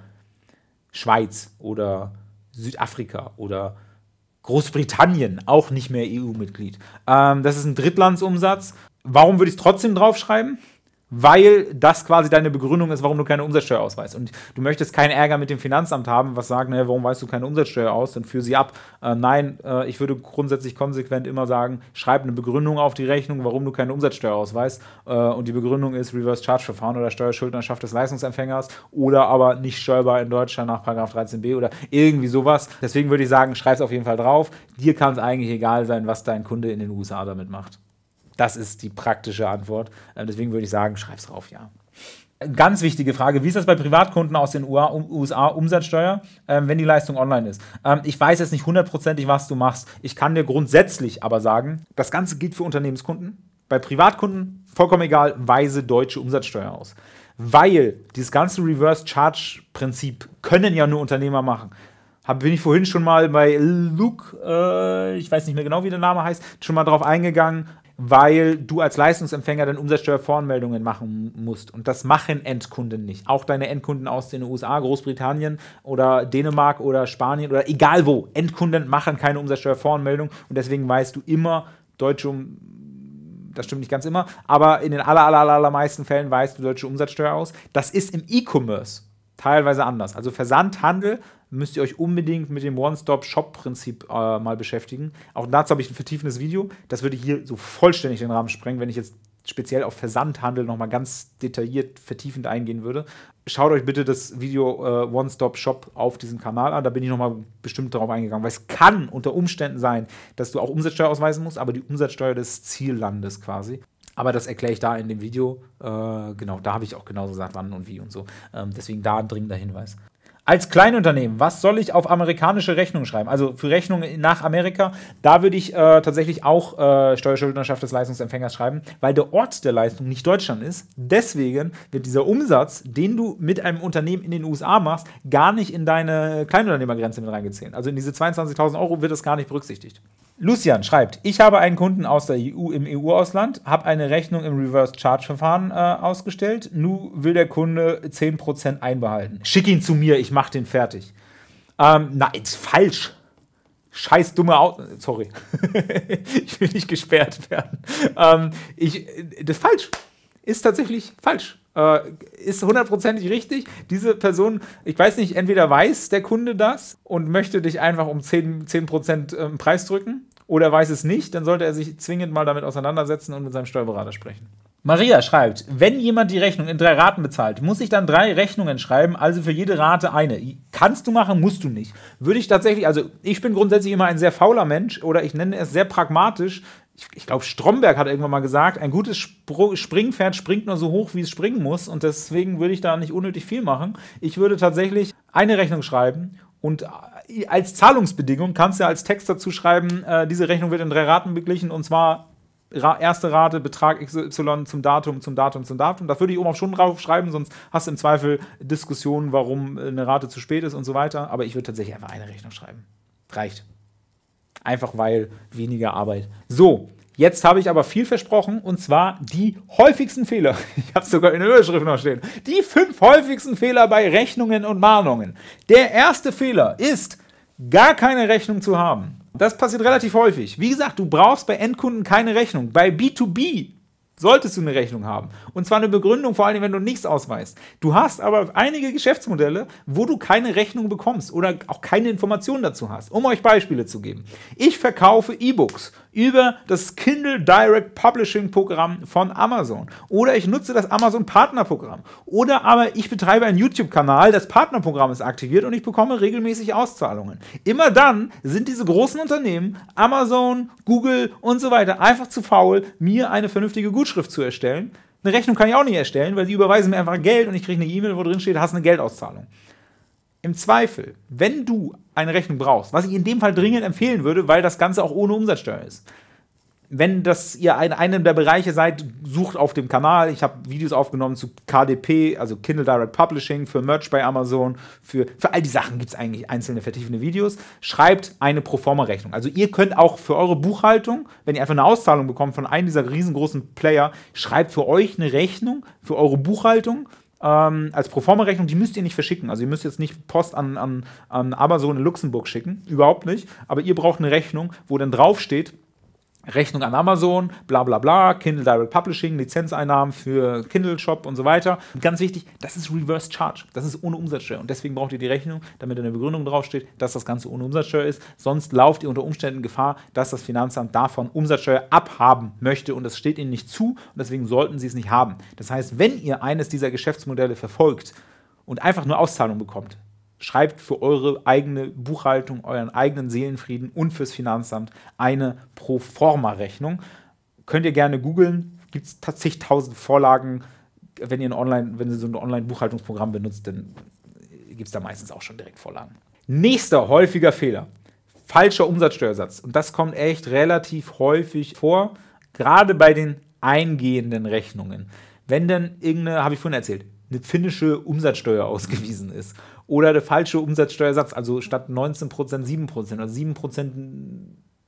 Schweiz oder Südafrika oder Großbritannien, auch nicht mehr E U-Mitglied. Ähm, das ist ein Drittlandsumsatz. Warum würde ich es trotzdem draufschreiben? weil das quasi deine Begründung ist, warum du keine Umsatzsteuer ausweist. Und du möchtest keinen Ärger mit dem Finanzamt haben, was sagt, naja, warum weißt du keine Umsatzsteuer aus, dann führ sie ab. Äh, nein, äh, ich würde grundsätzlich konsequent immer sagen, schreib eine Begründung auf die Rechnung, warum du keine Umsatzsteuer ausweist. Äh, und die Begründung ist Reverse-Charge-Verfahren oder Steuerschuldnerschaft des Leistungsempfängers oder aber nicht steuerbar in Deutschland nach Paragraph dreizehn b oder irgendwie sowas. Deswegen würde ich sagen, schreib es auf jeden Fall drauf. Dir kann es eigentlich egal sein, was dein Kunde in den U S A damit macht. Das ist die praktische Antwort. Deswegen würde ich sagen, schreib's drauf, ja. Ganz wichtige Frage, wie ist das bei Privatkunden aus den U S A Umsatzsteuer, wenn die Leistung online ist? Ich weiß jetzt nicht hundertprozentig, was du machst. Ich kann dir grundsätzlich aber sagen, das Ganze gilt für Unternehmenskunden. Bei Privatkunden, vollkommen egal, weise deutsche Umsatzsteuer aus. Weil dieses ganze Reverse-Charge-Prinzip können ja nur Unternehmer machen. Hab, bin ich vorhin schon mal bei Luke, äh, ich weiß nicht mehr genau, wie der Name heißt, schon mal drauf eingegangen, weil du als Leistungsempfänger dann Umsatzsteuervoranmeldungen machen musst. Und das machen Endkunden nicht. Auch deine Endkunden aus den U S A, Großbritannien oder Dänemark oder Spanien oder egal wo. Endkunden machen keine Umsatzsteuervoranmeldung und deswegen weißt du immer deutsche Umsatzsteuer. Das stimmt nicht ganz immer, aber in den aller, aller, allermeisten Fällen weist du deutsche Umsatzsteuer aus. Das ist im E-Commerce teilweise anders. Also Versandhandel müsst ihr euch unbedingt mit dem One-Stop-Shop-Prinzip äh, mal beschäftigen. Auch dazu habe ich ein vertiefendes Video. Das würde hier so vollständig den Rahmen sprengen, wenn ich jetzt speziell auf Versandhandel nochmal ganz detailliert vertiefend eingehen würde. Schaut euch bitte das Video äh, One-Stop-Shop auf diesem Kanal an, da bin ich nochmal bestimmt darauf eingegangen, weil es kann unter Umständen sein, dass du auch Umsatzsteuer ausweisen musst, aber die Umsatzsteuer des Ziellandes quasi. Aber das erkläre ich da in dem Video, äh, genau, da habe ich auch genauso gesagt, wann und wie und so. Ähm, deswegen da ein dringender Hinweis. Als Kleinunternehmen, was soll ich auf amerikanische Rechnung schreiben? Also für Rechnungen nach Amerika, da würde ich äh, tatsächlich auch äh, Steuerschuldnerschaft des Leistungsempfängers schreiben, weil der Ort der Leistung nicht Deutschland ist. Deswegen wird dieser Umsatz, den du mit einem Unternehmen in den U S A machst, gar nicht in deine Kleinunternehmergrenze mit reingezählt. Also in diese zweiundzwanzigtausend Euro wird das gar nicht berücksichtigt. Lucian schreibt, ich habe einen Kunden aus der E U im E U-Ausland, habe eine Rechnung im Reverse-Charge-Verfahren äh, ausgestellt, nun will der Kunde zehn Prozent einbehalten. Schick ihn zu mir, ich mache den fertig. Ähm, na, ist falsch. Scheiß dumme Auto... Sorry. Ich will nicht gesperrt werden. Ähm, ich, das ist falsch. Ist tatsächlich falsch. Äh, ist hundertprozentig richtig. Diese Person, ich weiß nicht, entweder weiß der Kunde das und möchte dich einfach um zehn Prozent im Preis drücken oder weiß es nicht, dann sollte er sich zwingend mal damit auseinandersetzen und mit seinem Steuerberater sprechen. Maria schreibt, wenn jemand die Rechnung in drei Raten bezahlt, muss ich dann drei Rechnungen schreiben, also für jede Rate eine. Kannst du machen, musst du nicht. Würde ich tatsächlich, also ich bin grundsätzlich immer ein sehr fauler Mensch oder ich nenne es sehr pragmatisch. Ich, ich glaube, Stromberg hat irgendwann mal gesagt, ein gutes Spr- Springpferd springt nur so hoch, wie es springen muss und deswegen würde ich da nicht unnötig viel machen. Ich würde tatsächlich eine Rechnung schreiben und als Zahlungsbedingung kannst du als Text dazu schreiben, äh, diese Rechnung wird in drei Raten beglichen und zwar erste Rate, Betrag X Y zum Datum, zum Datum, zum Datum. Da würde ich oben auch schon drauf schreiben, sonst hast du im Zweifel Diskussionen, warum eine Rate zu spät ist und so weiter. Aber ich würde tatsächlich einfach eine Rechnung schreiben. Reicht. Einfach weil weniger Arbeit. So, jetzt habe ich aber viel versprochen und zwar die häufigsten Fehler. Ich habe es sogar in der Überschrift noch stehen. Die fünf häufigsten Fehler bei Rechnungen und Mahnungen. Der erste Fehler ist, gar keine Rechnung zu haben. Das passiert relativ häufig. Wie gesagt, du brauchst bei Endkunden keine Rechnung. Bei B zwei B solltest du eine Rechnung haben. Und zwar eine Begründung, vor allem, wenn du nichts ausweist. Du hast aber einige Geschäftsmodelle, wo du keine Rechnung bekommst oder auch keine Informationen dazu hast. Um euch Beispiele zu geben. Ich verkaufe E-Books über das Kindle Direct Publishing Programm von Amazon. Oder ich nutze das Amazon Partnerprogramm. Oder aber ich betreibe einen YouTube-Kanal, das Partnerprogramm ist aktiviert und ich bekomme regelmäßig Auszahlungen. Immer dann sind diese großen Unternehmen, Amazon, Google und so weiter, einfach zu faul, mir eine vernünftige Gutschrift zu erstellen. Eine Rechnung kann ich auch nicht erstellen, weil sie überweisen mir einfach Geld und ich kriege eine E-Mail, wo drin steht, hast eine Geldauszahlung. Im Zweifel, wenn du eine Rechnung brauchst, was ich in dem Fall dringend empfehlen würde, weil das Ganze auch ohne Umsatzsteuer ist. Wenn das ihr in einem der Bereiche seid, sucht auf dem Kanal. Ich habe Videos aufgenommen zu K D P, also Kindle Direct Publishing, für Merch bei Amazon, für, für all die Sachen gibt es eigentlich einzelne vertiefende Videos. Schreibt eine Proforma-Rechnung. Also ihr könnt auch für eure Buchhaltung, wenn ihr einfach eine Auszahlung bekommt von einem dieser riesengroßen Player, schreibt für euch eine Rechnung für eure Buchhaltung, Ähm, als Proforma-Rechnung, die müsst ihr nicht verschicken. Also ihr müsst jetzt nicht Post an, an, an Amazon in Luxemburg schicken, überhaupt nicht. Aber ihr braucht eine Rechnung, wo dann draufsteht, Rechnung an Amazon, bla bla bla, Kindle Direct Publishing, Lizenzeinnahmen für Kindle Shop und so weiter. Und ganz wichtig, das ist Reverse Charge, das ist ohne Umsatzsteuer und deswegen braucht ihr die Rechnung, damit in der Begründung draufsteht, dass das Ganze ohne Umsatzsteuer ist, sonst lauft ihr unter Umständen Gefahr, dass das Finanzamt davon Umsatzsteuer abhaben möchte und das steht ihnen nicht zu und deswegen sollten sie es nicht haben. Das heißt, wenn ihr eines dieser Geschäftsmodelle verfolgt und einfach nur Auszahlung bekommt, schreibt für eure eigene Buchhaltung, euren eigenen Seelenfrieden und fürs Finanzamt eine Proforma-Rechnung. Könnt ihr gerne googeln, gibt es tatsächlich tausend Vorlagen, wenn ihr, ein Online, wenn ihr so ein Online-Buchhaltungsprogramm benutzt, dann gibt es da meistens auch schon direkt Vorlagen. Nächster häufiger Fehler, falscher Umsatzsteuersatz. Und das kommt echt relativ häufig vor, gerade bei den eingehenden Rechnungen. Wenn dann irgendeine, habe ich vorhin erzählt, eine finnische Umsatzsteuer ausgewiesen ist oder der falsche Umsatzsteuersatz, also statt neunzehn Prozent sieben Prozent oder sieben Prozent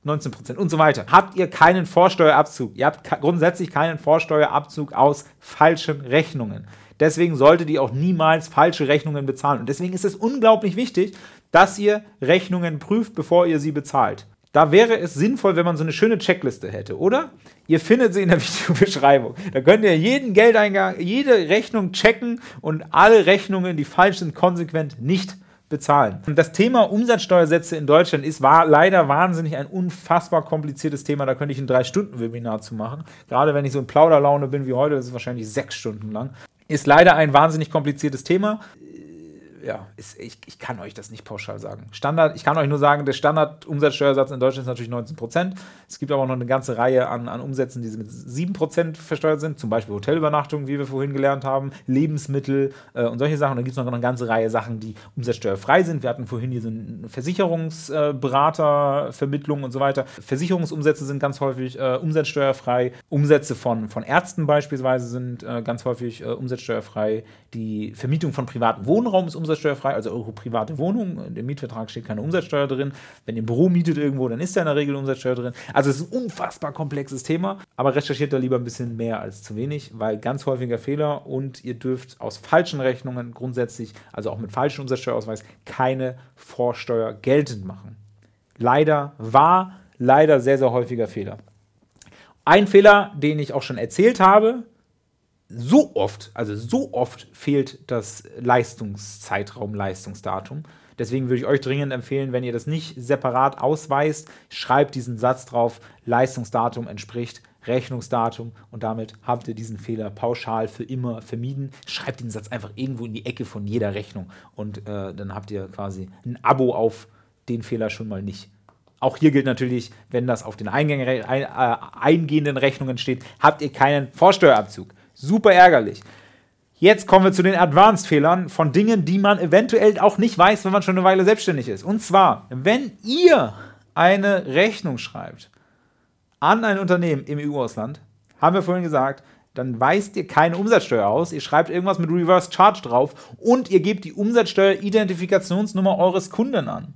neunzehn Prozent und so weiter. Habt ihr keinen Vorsteuerabzug? Ihr habt grundsätzlich keinen Vorsteuerabzug aus falschen Rechnungen. Deswegen solltet ihr auch niemals falsche Rechnungen bezahlen. Und deswegen ist es unglaublich wichtig, dass ihr Rechnungen prüft, bevor ihr sie bezahlt. Da wäre es sinnvoll, wenn man so eine schöne Checkliste hätte, oder? Ihr findet sie in der Videobeschreibung. Da könnt ihr jeden Geldeingang, jede Rechnung checken und alle Rechnungen, die falsch sind, konsequent nicht bezahlen. Und das Thema Umsatzsteuersätze in Deutschland ist war leider wahnsinnig ein unfassbar kompliziertes Thema. Da könnte ich ein drei Stunden Webinar zu machen. Gerade wenn ich so in Plauderlaune bin wie heute, das ist wahrscheinlich sechs Stunden lang. Ist leider ein wahnsinnig kompliziertes Thema. Ja, ist, ich, ich kann euch das nicht pauschal sagen. Standard, ich kann euch nur sagen, der Standard-Umsatzsteuersatz in Deutschland ist natürlich neunzehn Prozent. Es gibt aber noch eine ganze Reihe an, an Umsätzen, die mit sieben Prozent versteuert sind, zum Beispiel Hotelübernachtungen, wie wir vorhin gelernt haben, Lebensmittel äh, und solche Sachen. Und dann gibt es noch eine ganze Reihe Sachen, die umsatzsteuerfrei sind. Wir hatten vorhin hier so eine Versicherungsberatervermittlung und so weiter. Versicherungsumsätze sind ganz häufig äh, umsatzsteuerfrei. Umsätze von, von Ärzten beispielsweise sind äh, ganz häufig äh, umsatzsteuerfrei. Die Vermietung von privatem Wohnraum ist umsatzsteuerfrei. Umsatzsteuerfrei, also eure private Wohnung, im Mietvertrag steht keine Umsatzsteuer drin, wenn ihr ein Büro mietet irgendwo, dann ist da in der Regel Umsatzsteuer drin. Also es ist ein unfassbar komplexes Thema, aber recherchiert da lieber ein bisschen mehr als zu wenig, weil ganz häufiger Fehler und ihr dürft aus falschen Rechnungen grundsätzlich, also auch mit falschem Umsatzsteuerausweis, keine Vorsteuer geltend machen. Leider war, leider sehr, sehr häufiger Fehler. Ein Fehler, den ich auch schon erzählt habe, so oft, also so oft fehlt das Leistungszeitraum, Leistungsdatum. Deswegen würde ich euch dringend empfehlen, wenn ihr das nicht separat ausweist, schreibt diesen Satz drauf, Leistungsdatum entspricht Rechnungsdatum und damit habt ihr diesen Fehler pauschal für immer vermieden. Schreibt den Satz einfach irgendwo in die Ecke von jeder Rechnung und äh, dann habt ihr quasi ein Abo auf den Fehler schon mal nicht. Auch hier gilt natürlich, wenn das auf den Eingänge, ein, äh, eingehenden Rechnungen steht, habt ihr keinen Vorsteuerabzug. Super ärgerlich. Jetzt kommen wir zu den Advanced-Fehlern von Dingen, die man eventuell auch nicht weiß, wenn man schon eine Weile selbstständig ist. Und zwar, wenn ihr eine Rechnung schreibt an ein Unternehmen im E U-Ausland, haben wir vorhin gesagt, dann weist ihr keine Umsatzsteuer aus, ihr schreibt irgendwas mit Reverse Charge drauf und ihr gebt die Umsatzsteuer-Identifikationsnummer eures Kunden an.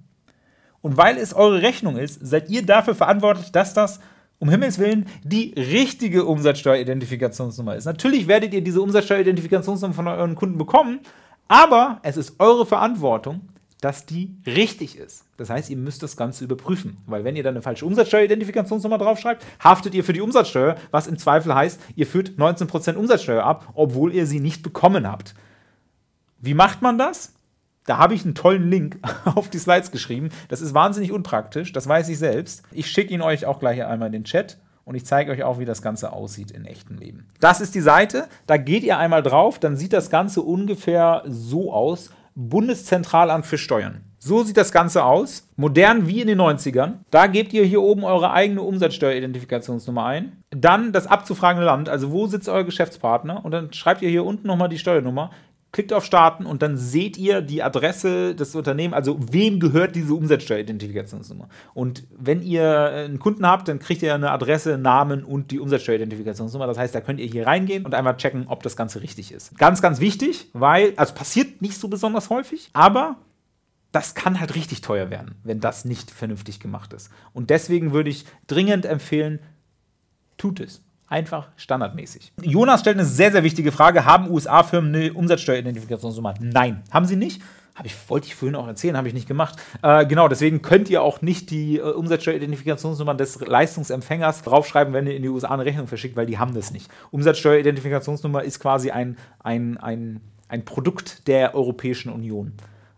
Und weil es eure Rechnung ist, seid ihr dafür verantwortlich, dass das um Himmels Willen die richtige Umsatzsteueridentifikationsnummer ist. Natürlich werdet ihr diese Umsatzsteueridentifikationsnummer von euren Kunden bekommen, aber es ist eure Verantwortung, dass die richtig ist. Das heißt, ihr müsst das Ganze überprüfen, weil wenn ihr dann eine falsche Umsatzsteueridentifikationsnummer draufschreibt, haftet ihr für die Umsatzsteuer, was im Zweifel heißt, ihr führt neunzehn Prozent Umsatzsteuer ab, obwohl ihr sie nicht bekommen habt. Wie macht man das? Da habe ich einen tollen Link auf die Slides geschrieben. Das ist wahnsinnig unpraktisch, das weiß ich selbst. Ich schicke ihn euch auch gleich einmal in den Chat und ich zeige euch auch, wie das Ganze aussieht in echtem Leben. Das ist die Seite, da geht ihr einmal drauf, dann sieht das Ganze ungefähr so aus. Bundeszentralamt für Steuern. So sieht das Ganze aus, modern wie in den neunzigern. Da gebt ihr hier oben eure eigene Umsatzsteueridentifikationsnummer ein. Dann das abzufragende Land, also wo sitzt euer Geschäftspartner und dann schreibt ihr hier unten nochmal die Steuernummer. Klickt auf Starten und dann seht ihr die Adresse des Unternehmens, also wem gehört diese Umsatzsteueridentifikationsnummer. Und wenn ihr einen Kunden habt, dann kriegt ihr eine Adresse, Namen und die Umsatzsteueridentifikationsnummer. Das heißt, da könnt ihr hier reingehen und einmal checken, ob das Ganze richtig ist. Ganz, ganz wichtig, weil, also passiert nicht so besonders häufig, aber das kann halt richtig teuer werden, wenn das nicht vernünftig gemacht ist. Und deswegen würde ich dringend empfehlen, tut es. Einfach standardmäßig. Jonas stellt eine sehr, sehr wichtige Frage. Haben U S A-Firmen eine Umsatzsteueridentifikationsnummer? Nein, haben sie nicht. Hab ich, wollte ich vorhin auch erzählen, habe ich nicht gemacht. Äh, genau, deswegen könnt ihr auch nicht die äh, Umsatzsteueridentifikationsnummer des Leistungsempfängers draufschreiben, wenn ihr in die U S A eine Rechnung verschickt, weil die haben das nicht. Umsatzsteueridentifikationsnummer ist quasi ein, ein, ein, ein Produkt der Europäischen Union.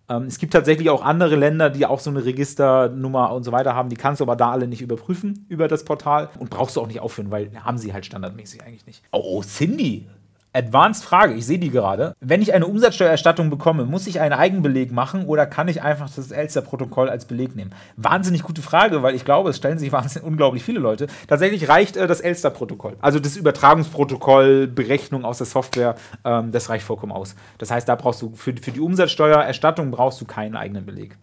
Ähm, es gibt tatsächlich auch andere Länder, die auch so eine Registernummer und so weiter haben. Die kannst du aber da alle nicht überprüfen über das Portal und brauchst du auch nicht aufführen, weil haben sie halt standardmäßig eigentlich nicht. Oh, Cindy! Advanced Frage, ich sehe die gerade. Wenn ich eine Umsatzsteuererstattung bekomme, muss ich einen Eigenbeleg machen oder kann ich einfach das Elster-Protokoll als Beleg nehmen? Wahnsinnig gute Frage, weil ich glaube, es stellen sich wahnsinnig unglaublich viele Leute. Tatsächlich reicht äh, das Elster-Protokoll, also das Übertragungsprotokoll, Berechnung aus der Software, ähm, das reicht vollkommen aus. Das heißt, da brauchst du für, für die Umsatzsteuererstattung brauchst du keinen eigenen Beleg.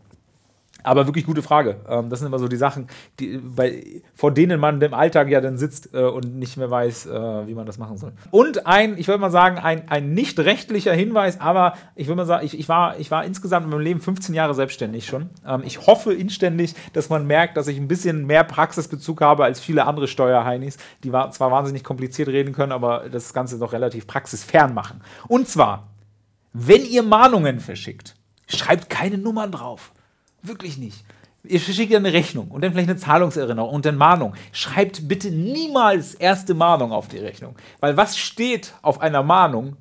Aber wirklich gute Frage. Ähm, das sind immer so die Sachen, die, bei, vor denen man im Alltag ja dann sitzt äh, und nicht mehr weiß, äh, wie man das machen soll. Und ein, ich würde mal sagen, ein, ein nicht rechtlicher Hinweis, aber ich würde mal sagen, ich, ich, war, ich war insgesamt in meinem Leben fünfzehn Jahre selbstständig schon. Ähm, ich hoffe inständig, dass man merkt, dass ich ein bisschen mehr Praxisbezug habe als viele andere Steuerheinis, die war, zwar wahnsinnig kompliziert reden können, aber das Ganze doch relativ praxisfern machen. Und zwar, wenn ihr Mahnungen verschickt, schreibt keine Nummern drauf. Wirklich nicht. Ihr schickt eine Rechnung und dann vielleicht eine Zahlungserinnerung und dann Mahnung. Schreibt bitte niemals erste Mahnung auf die Rechnung. Weil was steht auf einer Mahnung,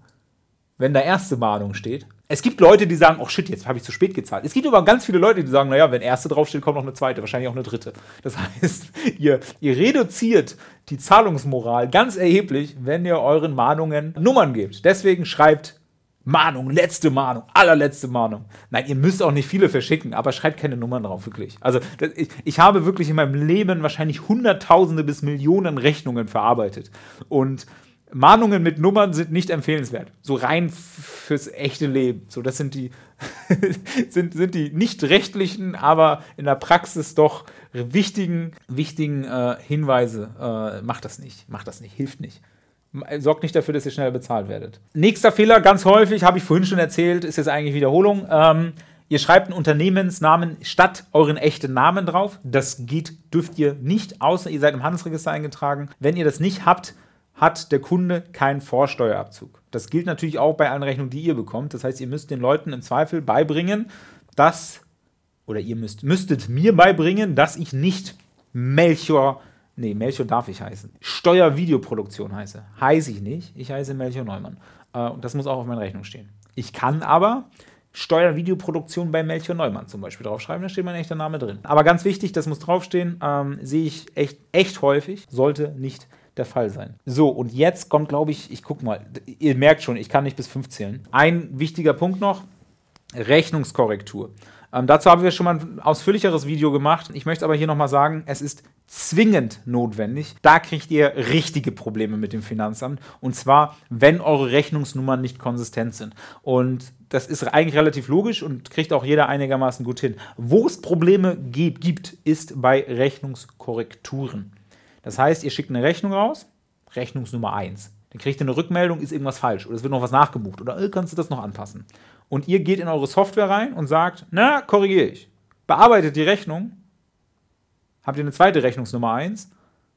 wenn da erste Mahnung steht? Es gibt Leute, die sagen, oh shit, jetzt habe ich zu spät gezahlt. Es gibt aber ganz viele Leute, die sagen, naja, wenn erste draufsteht, kommt noch eine zweite, wahrscheinlich auch eine dritte. Das heißt, ihr, ihr reduziert die Zahlungsmoral ganz erheblich, wenn ihr euren Mahnungen Nummern gebt. Deswegen schreibt Mahnung, letzte Mahnung, allerletzte Mahnung. Nein, ihr müsst auch nicht viele verschicken, aber schreibt keine Nummern drauf, wirklich. Also das, ich, ich habe wirklich in meinem Leben wahrscheinlich Hunderttausende bis Millionen Rechnungen verarbeitet. Und Mahnungen mit Nummern sind nicht empfehlenswert. So rein fürs echte Leben. So, das sind die, sind, sind die nicht rechtlichen, aber in der Praxis doch wichtigen, wichtigen äh, Hinweise. Äh, macht das nicht, macht das nicht, hilft nicht. Sorgt nicht dafür, dass ihr schneller bezahlt werdet. Nächster Fehler, ganz häufig, habe ich vorhin schon erzählt, ist jetzt eigentlich Wiederholung. Ähm, ihr schreibt einen Unternehmensnamen statt euren echten Namen drauf. Das geht, dürft ihr nicht, außer ihr seid im Handelsregister eingetragen. Wenn ihr das nicht habt, hat der Kunde keinen Vorsteuerabzug. Das gilt natürlich auch bei allen Rechnungen, die ihr bekommt. Das heißt, ihr müsst den Leuten im Zweifel beibringen, dass, oder ihr müsst, müsstet mir beibringen, dass ich nicht Melchior Nee, Melchior darf ich heißen. Steuervideoproduktion heiße. Heiße ich nicht. Ich heiße Melchior Neumann. Äh, und das muss auch auf meiner Rechnung stehen. Ich kann aber Steuervideoproduktion bei Melchior Neumann zum Beispiel draufschreiben. Da steht mein echter Name drin. Aber ganz wichtig, das muss draufstehen. Ähm, sehe ich echt, echt häufig. Sollte nicht der Fall sein. So, und jetzt kommt, glaube ich, ich guck mal. Ihr merkt schon, ich kann nicht bis fünf zählen. Ein wichtiger Punkt noch. Rechnungskorrektur. Ähm, dazu haben wir schon mal ein ausführlicheres Video gemacht. Ich möchte aber hier nochmal sagen, es ist zwingend notwendig. Da kriegt ihr richtige Probleme mit dem Finanzamt. Und zwar, wenn eure Rechnungsnummern nicht konsistent sind. Und das ist eigentlich relativ logisch und kriegt auch jeder einigermaßen gut hin. Wo es Probleme gibt, ist bei Rechnungskorrekturen. Das heißt, ihr schickt eine Rechnung raus, Rechnungsnummer eins. Dann kriegt ihr eine Rückmeldung, ist irgendwas falsch oder es wird noch was nachgebucht oder äh, kannst du das noch anpassen. Und ihr geht in eure Software rein und sagt, na, korrigiere ich. Bearbeitet die Rechnung, habt ihr eine zweite Rechnungsnummer eins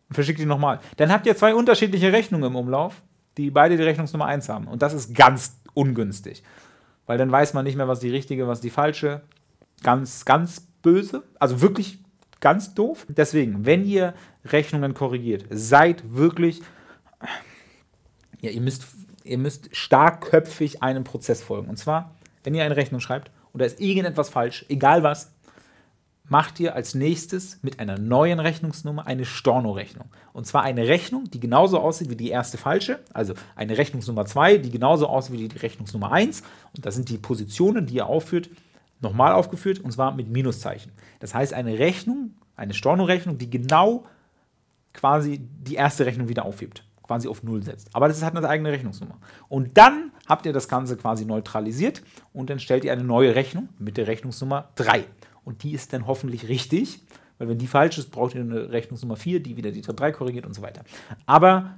und verschickt die nochmal. Dann habt ihr zwei unterschiedliche Rechnungen im Umlauf, die beide die Rechnungsnummer eins haben. Und das ist ganz ungünstig, weil dann weiß man nicht mehr, was die richtige, was die falsche. Ganz, ganz böse, also wirklich ganz doof. Deswegen, wenn ihr Rechnungen korrigiert, seid wirklich, ja, ihr müsst, ihr müsst starkköpfig einem Prozess folgen. Und zwar, wenn ihr eine Rechnung schreibt und da ist irgendetwas falsch, egal was, macht ihr als nächstes mit einer neuen Rechnungsnummer eine Storno-Rechnung. Und zwar eine Rechnung, die genauso aussieht wie die erste falsche, also eine Rechnungsnummer zwei, die genauso aussieht wie die Rechnungsnummer eins. Und das sind die Positionen, die ihr aufführt, nochmal aufgeführt, und zwar mit Minuszeichen. Das heißt, eine Rechnung, eine Storno-Rechnung, die genau quasi die erste Rechnung wieder aufhebt, quasi auf Null setzt. Aber das hat eine eigene Rechnungsnummer. Und dann habt ihr das Ganze quasi neutralisiert und dann stellt ihr eine neue Rechnung mit der Rechnungsnummer drei. Und die ist dann hoffentlich richtig, weil wenn die falsch ist, braucht ihr eine Rechnungsnummer vier, die wieder die drei korrigiert und so weiter. Aber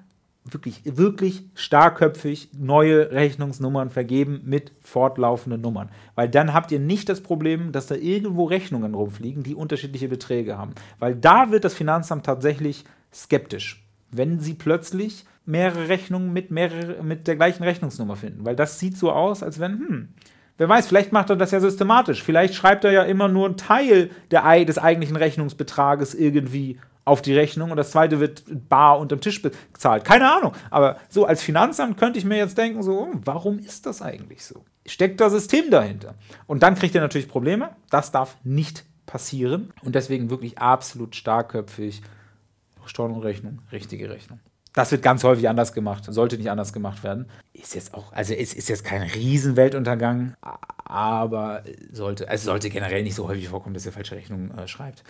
wirklich, wirklich starkköpfig neue Rechnungsnummern vergeben mit fortlaufenden Nummern. Weil dann habt ihr nicht das Problem, dass da irgendwo Rechnungen rumfliegen, die unterschiedliche Beträge haben. Weil da wird das Finanzamt tatsächlich skeptisch, wenn sie plötzlich mehrere Rechnungen mit, mehrere, mit der gleichen Rechnungsnummer finden. Weil das sieht so aus, als wenn, hm, Wer weiß, vielleicht macht er das ja systematisch. Vielleicht schreibt er ja immer nur einen Teil der, des eigentlichen Rechnungsbetrages irgendwie auf die Rechnung und das zweite wird bar unterm Tisch bezahlt. Keine Ahnung, aber so als Finanzamt könnte ich mir jetzt denken, so, warum ist das eigentlich so? Steckt da System dahinter? Und dann kriegt ihr natürlich Probleme. Das darf nicht passieren und deswegen wirklich absolut starkköpfig. Steuern und Rechnung, richtige Rechnung. Das wird ganz häufig anders gemacht, sollte nicht anders gemacht werden. Ist jetzt auch, also es ist jetzt kein Riesenweltuntergang, aber sollte, also sollte generell nicht so häufig vorkommen, dass ihr falsche Rechnungen äh, schreibt.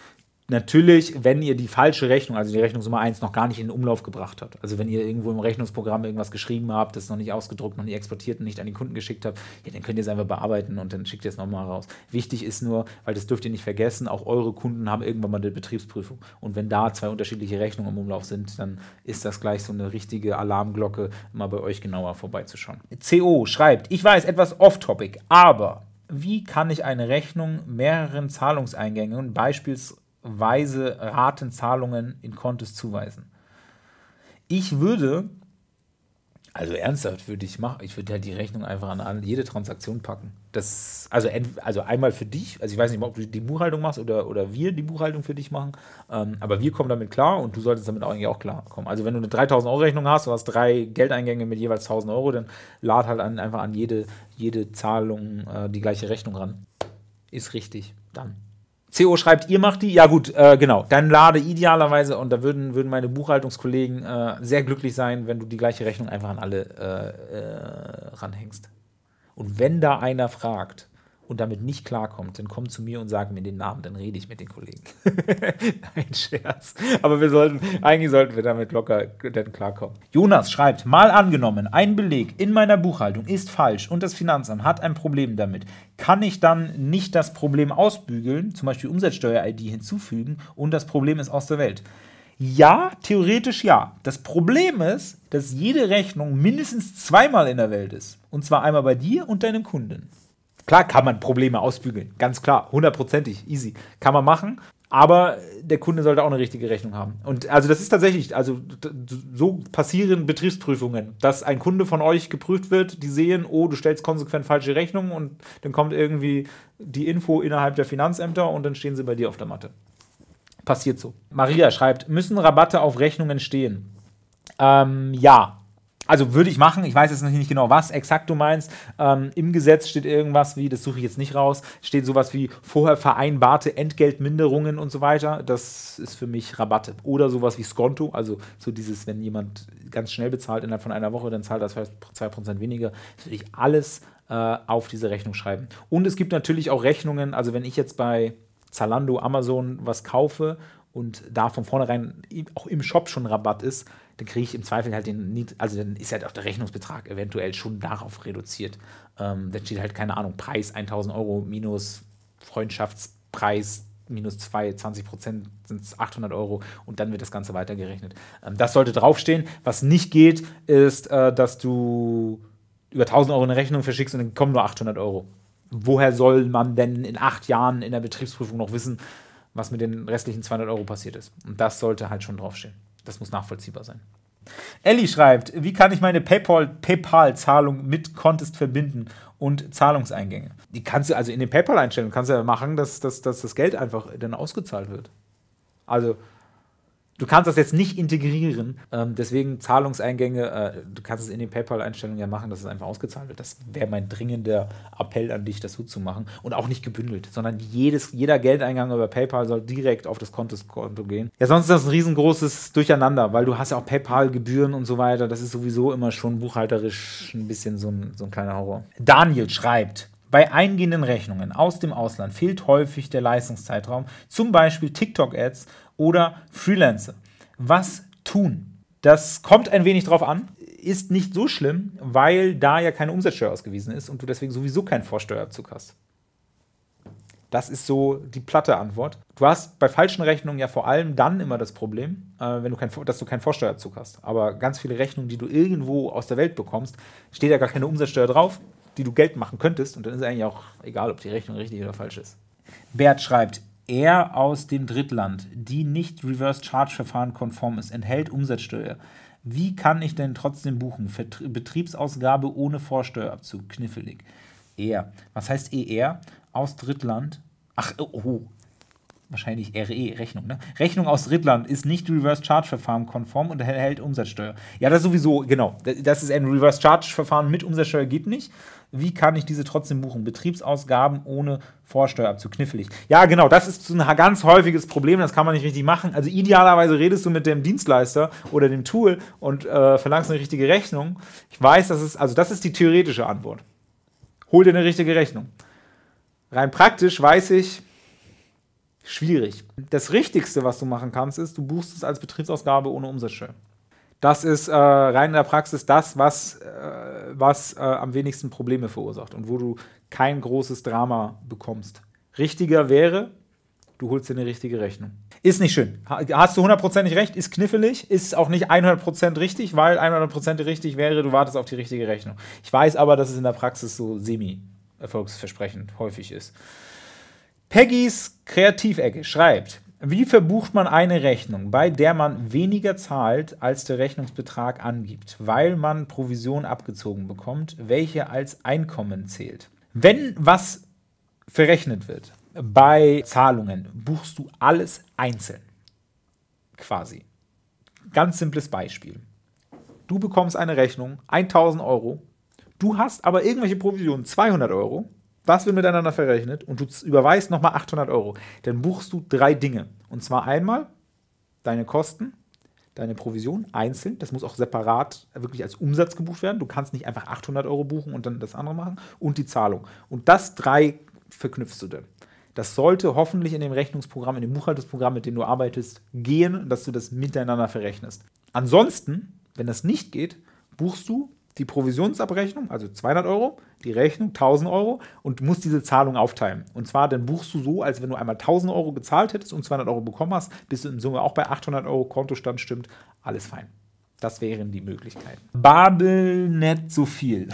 Natürlich, wenn ihr die falsche Rechnung, also die Rechnungsnummer eins, noch gar nicht in den Umlauf gebracht habt. Also wenn ihr irgendwo im Rechnungsprogramm irgendwas geschrieben habt, das noch nicht ausgedruckt, noch nicht exportiert und nicht an den Kunden geschickt habt, ja, dann könnt ihr es einfach bearbeiten und dann schickt ihr es nochmal raus. Wichtig ist nur, weil das dürft ihr nicht vergessen, auch eure Kunden haben irgendwann mal eine Betriebsprüfung. Und wenn da zwei unterschiedliche Rechnungen im Umlauf sind, dann ist das gleich so eine richtige Alarmglocke, mal bei euch genauer vorbeizuschauen. C O schreibt, ich weiß, etwas off-topic, aber wie kann ich eine Rechnung mehreren Zahlungseingängen, beispielsweise Weise Ratenzahlungen in Kontist zuweisen. Ich würde, also ernsthaft würde ich machen, ich würde halt die Rechnung einfach an jede Transaktion packen. Das, also, also einmal für dich, also ich weiß nicht, ob du die Buchhaltung machst oder, oder wir die Buchhaltung für dich machen, ähm, aber wir kommen damit klar und du solltest damit auch eigentlich auch klar kommen. Also wenn du eine dreitausend Euro Rechnung hast, du hast drei Geldeingänge mit jeweils tausend Euro, dann lad halt an, einfach an jede, jede Zahlung äh, die gleiche Rechnung ran. Ist richtig, dann. C O schreibt, ihr macht die? Ja gut, äh, genau. Dann lade idealerweise, und da würden, würden meine Buchhaltungskollegen äh, sehr glücklich sein, wenn du die gleiche Rechnung einfach an alle äh, äh, ranhängst. Und wenn da einer fragt und damit nicht klarkommt, dann komm zu mir und sag mir den Namen, dann rede ich mit den Kollegen. Ein Scherz. Aber wir sollten, eigentlich sollten wir damit locker dann klarkommen. Jonas schreibt, mal angenommen, ein Beleg in meiner Buchhaltung ist falsch und das Finanzamt hat ein Problem damit. Kann ich dann nicht das Problem ausbügeln, zum Beispiel Umsatzsteuer-I D hinzufügen und das Problem ist aus der Welt? Ja, theoretisch ja. Das Problem ist, dass jede Rechnung mindestens zweimal in der Welt ist. Und zwar einmal bei dir und deinem Kunden. Klar kann man Probleme ausbügeln, ganz klar, hundertprozentig, easy, kann man machen, aber der Kunde sollte auch eine richtige Rechnung haben. Und also das ist tatsächlich, also so passieren Betriebsprüfungen, dass ein Kunde von euch geprüft wird, die sehen, oh, du stellst konsequent falsche Rechnungen und dann kommt irgendwie die Info innerhalb der Finanzämter und dann stehen sie bei dir auf der Matte. Passiert so. Maria schreibt, müssen Rabatte auf Rechnungen stehen? Ähm, ja. Also würde ich machen, ich weiß jetzt nicht genau, was exakt du meinst. Ähm, im Gesetz steht irgendwas wie, das suche ich jetzt nicht raus, steht sowas wie vorher vereinbarte Entgeltminderungen und so weiter. Das ist für mich Rabatte. Oder sowas wie Skonto, also so dieses, wenn jemand ganz schnell bezahlt innerhalb von einer Woche, dann zahlt er zwei Prozent weniger. Das würde ich alles äh, auf diese Rechnung schreiben. Und es gibt natürlich auch Rechnungen, also wenn ich jetzt bei Zalando, Amazon was kaufe und da von vornherein auch im Shop schon Rabatt ist, dann kriege ich im Zweifel halt den, also dann ist halt auch der Rechnungsbetrag eventuell schon darauf reduziert. Ähm, dann steht halt, keine Ahnung, Preis tausend Euro minus Freundschaftspreis minus zwei, zwanzig Prozent sind es achthundert Euro und dann wird das Ganze weitergerechnet. Ähm, das sollte draufstehen. Was nicht geht, ist, äh, dass du über tausend Euro eine Rechnung verschickst und dann kommen nur achthundert Euro. Woher soll man denn in acht Jahren in der Betriebsprüfung noch wissen, was mit den restlichen zweihundert Euro passiert ist? Und das sollte halt schon draufstehen. Das muss nachvollziehbar sein. Ellie schreibt, wie kann ich meine PayPal-Zahlung mit Kontist verbinden und Zahlungseingänge? Die kannst du also in den PayPal-Einstellungen kannst du ja machen, dass, dass, dass das Geld einfach dann ausgezahlt wird. Also du kannst das jetzt nicht integrieren, ähm, deswegen Zahlungseingänge, äh, du kannst es in den PayPal-Einstellungen ja machen, dass es einfach ausgezahlt wird. Das wäre mein dringender Appell an dich, das so zu machen. Und auch nicht gebündelt, sondern jedes, jeder Geldeingang über PayPal soll direkt auf das Kontist-Konto gehen. Ja, sonst ist das ein riesengroßes Durcheinander, weil du hast ja auch PayPal-Gebühren und so weiter. Das ist sowieso immer schon buchhalterisch ein bisschen so ein, so ein kleiner Horror. Daniel schreibt, bei eingehenden Rechnungen aus dem Ausland fehlt häufig der Leistungszeitraum, zum Beispiel TikTok-Ads oder Freelancer. Was tun? Das kommt ein wenig drauf an, ist nicht so schlimm, weil da ja keine Umsatzsteuer ausgewiesen ist und du deswegen sowieso keinen Vorsteuerabzug hast. Das ist so die platte Antwort. Du hast bei falschen Rechnungen ja vor allem dann immer das Problem, äh, wenn du kein, dass du keinen Vorsteuerabzug hast. Aber ganz viele Rechnungen, die du irgendwo aus der Welt bekommst, steht ja gar keine Umsatzsteuer drauf, die du Geld machen könntest. Und dann ist eigentlich auch egal, ob die Rechnung richtig oder falsch ist. Bert schreibt, er aus dem Drittland, die nicht Reverse-Charge-Verfahren konform ist, enthält Umsatzsteuer. Wie kann ich denn trotzdem buchen? Vertrie- Betriebsausgabe ohne Vorsteuerabzug, knifflig. E R. Was heißt E R? Aus Drittland. Ach, oh, wahrscheinlich R E, Rechnung, ne? Rechnung aus Drittland ist nicht Reverse-Charge-Verfahren konform und erhält Umsatzsteuer. Ja, das sowieso, genau. Das ist ein Reverse-Charge-Verfahren mit Umsatzsteuer, geht nicht. Wie kann ich diese trotzdem buchen? Betriebsausgaben ohne Vorsteuerabzug, knifflig. Ja, genau, das ist ein ganz häufiges Problem, das kann man nicht richtig machen. Also idealerweise redest du mit dem Dienstleister oder dem Tool und äh, verlangst eine richtige Rechnung. Ich weiß, das ist, also das ist die theoretische Antwort. Hol dir eine richtige Rechnung. Rein praktisch weiß ich, schwierig. Das Richtigste, was du machen kannst, ist, du buchst es als Betriebsausgabe ohne Umsatzsteuer. Das ist äh, rein in der Praxis das, was, äh, was äh, am wenigsten Probleme verursacht und wo du kein großes Drama bekommst. Richtiger wäre, du holst dir eine richtige Rechnung. Ist nicht schön. Hast du hundertprozentig recht, ist knifflig, ist auch nicht hundert Prozent richtig, weil hundert Prozent richtig wäre, du wartest auf die richtige Rechnung. Ich weiß aber, dass es in der Praxis so semi-erfolgsversprechend häufig ist. Peggys Kreativecke schreibt, wie verbucht man eine Rechnung, bei der man weniger zahlt, als der Rechnungsbetrag angibt, weil man Provision abgezogen bekommt, welche als Einkommen zählt? Wenn was verrechnet wird bei Zahlungen, buchst du alles einzeln, quasi. Ganz simples Beispiel. Du bekommst eine Rechnung, tausend Euro, du hast aber irgendwelche Provisionen, zweihundert Euro, das wird miteinander verrechnet und du überweist nochmal achthundert Euro. Dann buchst du drei Dinge. Und zwar einmal deine Kosten, deine Provision einzeln. Das muss auch separat wirklich als Umsatz gebucht werden. Du kannst nicht einfach achthundert Euro buchen und dann das andere machen. Und die Zahlung. Und das drei verknüpfst du dann. Das sollte hoffentlich in dem Rechnungsprogramm, in dem Buchhaltungsprogramm, mit dem du arbeitest, gehen, dass du das miteinander verrechnest. Ansonsten, wenn das nicht geht, buchst du die Provisionsabrechnung, also zweihundert Euro, die Rechnung tausend Euro und du musst diese Zahlung aufteilen. Und zwar, dann buchst du so, als wenn du einmal tausend Euro gezahlt hättest und zweihundert Euro bekommen hast, bist du in Summe auch bei achthundert Euro, Kontostand stimmt, alles fein. Das wären die Möglichkeiten. Babel nicht so viel.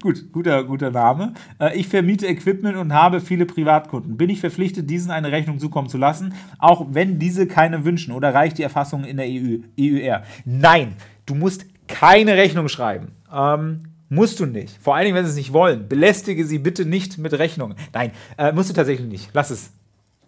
Gut, guter, guter Name. Ich vermiete Equipment und habe viele Privatkunden. Bin ich verpflichtet, diesen eine Rechnung zukommen zu lassen, auch wenn diese keine wünschen oder reicht die Erfassung in der E U, E U R? Nein, du musst keine Rechnung schreiben. Ähm, musst du nicht. Vor allen Dingen, wenn sie es nicht wollen. Belästige sie bitte nicht mit Rechnungen. Nein, äh, musst du tatsächlich nicht. Lass es.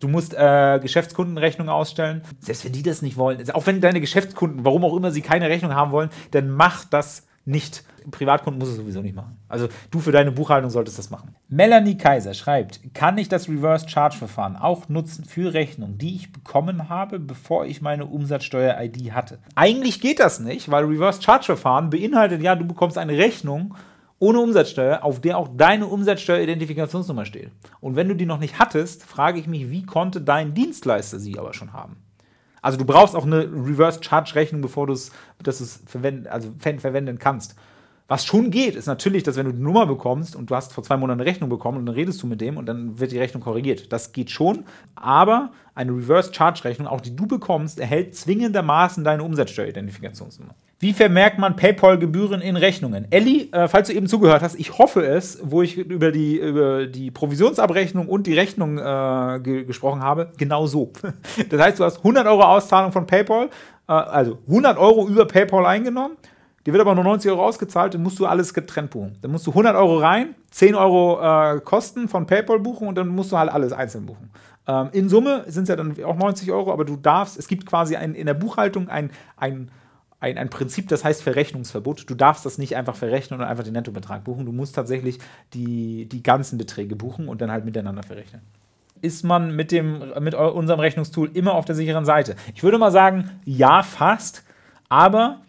Du musst äh, Geschäftskundenrechnungen ausstellen. Selbst wenn die das nicht wollen, auch wenn deine Geschäftskunden, warum auch immer sie keine Rechnung haben wollen, dann mach das nicht. Privatkunden musst du sowieso nicht machen. Also du für deine Buchhaltung solltest das machen. Melanie Kaiser schreibt, kann ich das Reverse-Charge-Verfahren auch nutzen für Rechnungen, die ich bekommen habe, bevor ich meine Umsatzsteuer-I D hatte? Eigentlich geht das nicht, weil Reverse-Charge-Verfahren beinhaltet, ja, du bekommst eine Rechnung ohne Umsatzsteuer, auf der auch deine Umsatzsteuer-Identifikationsnummer steht. Und wenn du die noch nicht hattest, frage ich mich, wie konnte dein Dienstleister sie aber schon haben? Also du brauchst auch eine Reverse-Charge-Rechnung, bevor du es verwenden, also verwenden kannst. Was schon geht, ist natürlich, dass wenn du die Nummer bekommst und du hast vor zwei Monaten eine Rechnung bekommen und dann redest du mit dem und dann wird die Rechnung korrigiert. Das geht schon, aber eine Reverse-Charge-Rechnung, auch die du bekommst, erhält zwingendermaßen deine Umsatzsteueridentifikationsnummer. Wie vermerkt man PayPal-Gebühren in Rechnungen? Elli, äh, falls du eben zugehört hast, ich hoffe es, wo ich über die, über die Provisionsabrechnung und die Rechnung äh, ge gesprochen habe, genau so. Das heißt, du hast hundert Euro Auszahlung von PayPal, äh, also hundert Euro über PayPal eingenommen. Dir wird aber nur neunzig Euro ausgezahlt, dann musst du alles getrennt buchen. Dann musst du hundert Euro rein, zehn Euro äh, Kosten von PayPal buchen und dann musst du halt alles einzeln buchen. Ähm, in Summe sind es ja dann auch neunzig Euro, aber du darfst, es gibt quasi ein, in der Buchhaltung ein, ein, ein, ein Prinzip, das heißt Verrechnungsverbot. Du darfst das nicht einfach verrechnen und einfach den Nettobetrag buchen. Du musst tatsächlich die, die ganzen Beträge buchen und dann halt miteinander verrechnen. Ist man mit, dem, mit unserem Rechnungstool immer auf der sicheren Seite? Ich würde mal sagen, ja, fast, aber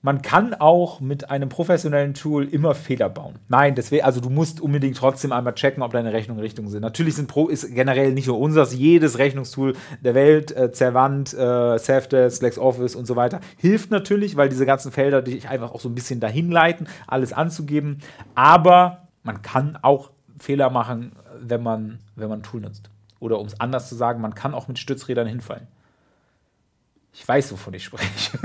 man kann auch mit einem professionellen Tool immer Fehler bauen. Nein, deswegen, also du musst unbedingt trotzdem einmal checken, ob deine Rechnungen richtig sind. Natürlich sind Pro, ist generell nicht nur unseres, jedes Rechnungstool der Welt, äh, Zervant, äh, Zervdesk, LexOffice und so weiter, hilft natürlich, weil diese ganzen Felder dich einfach auch so ein bisschen dahin leiten, alles anzugeben. Aber man kann auch Fehler machen, wenn man, wenn man ein Tool nutzt. Oder um es anders zu sagen, man kann auch mit Stützrädern hinfallen. Ich weiß, wovon ich spreche.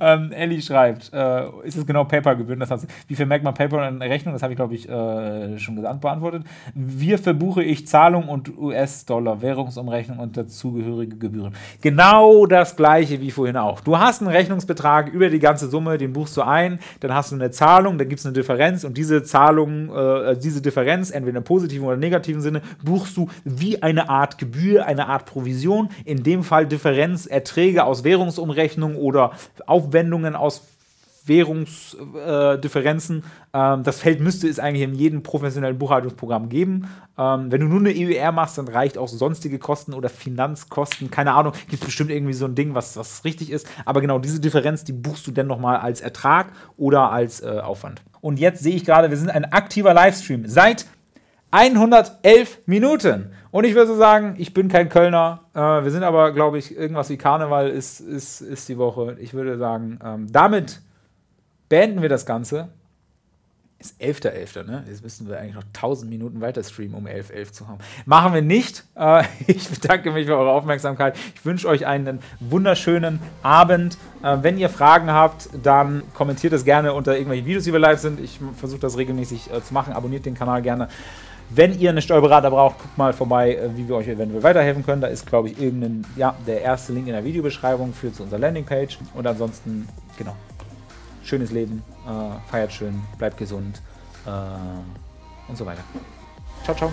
ähm, Ellie schreibt, äh, ist es genau PayPal-Gebühren? Das heißt, wie viel merkt man PayPal in Rechnung? Das habe ich, glaube ich, äh, schon gesagt, beantwortet. Wie verbuche ich Zahlung und U S-Dollar, Währungsumrechnung und dazugehörige Gebühren? Genau das Gleiche wie vorhin auch. Du hast einen Rechnungsbetrag über die ganze Summe, den buchst du ein, dann hast du eine Zahlung, dann gibt es eine Differenz und diese Zahlung, äh, diese Differenz, entweder im positiven oder negativen Sinne, buchst du wie eine Art Gebühr, eine Art Provision, in dem Fall Differenz Erträge aus Währungsumrechnungen oder Aufwendungen aus Währungsdifferenzen. Äh, ähm, das Feld müsste es eigentlich in jedem professionellen Buchhaltungsprogramm geben. Ähm, wenn du nur eine E U R machst, dann reicht auch sonstige Kosten oder Finanzkosten. Keine Ahnung, gibt es bestimmt irgendwie so ein Ding, was, was richtig ist. Aber genau diese Differenz, die buchst du dann nochmal als Ertrag oder als äh, Aufwand. Und jetzt sehe ich gerade, wir sind ein aktiver Livestream seit hundertelf Minuten. Und ich würde so sagen, ich bin kein Kölner. Äh, wir sind aber, glaube ich, irgendwas wie Karneval ist, ist, ist die Woche. Ich würde sagen, ähm, damit beenden wir das Ganze. Ist elfter elfter ne? Jetzt müssten wir eigentlich noch tausend Minuten weiter streamen, um elf elf zu haben. Machen wir nicht. Äh, ich bedanke mich für eure Aufmerksamkeit. Ich wünsche euch einen wunderschönen Abend. Äh, wenn ihr Fragen habt, dann kommentiert es gerne unter irgendwelchen Videos, die wir live sind. Ich versuche das regelmäßig äh, zu machen. Abonniert den Kanal gerne. Wenn ihr einen Steuerberater braucht, guckt mal vorbei, wie wir euch eventuell weiterhelfen können. Da ist, glaube ich, irgendein, ja, der erste Link in der Videobeschreibung führt zu unserer Landingpage. Und ansonsten, genau, schönes Leben, äh, feiert schön, bleibt gesund äh, und so weiter. Ciao, ciao.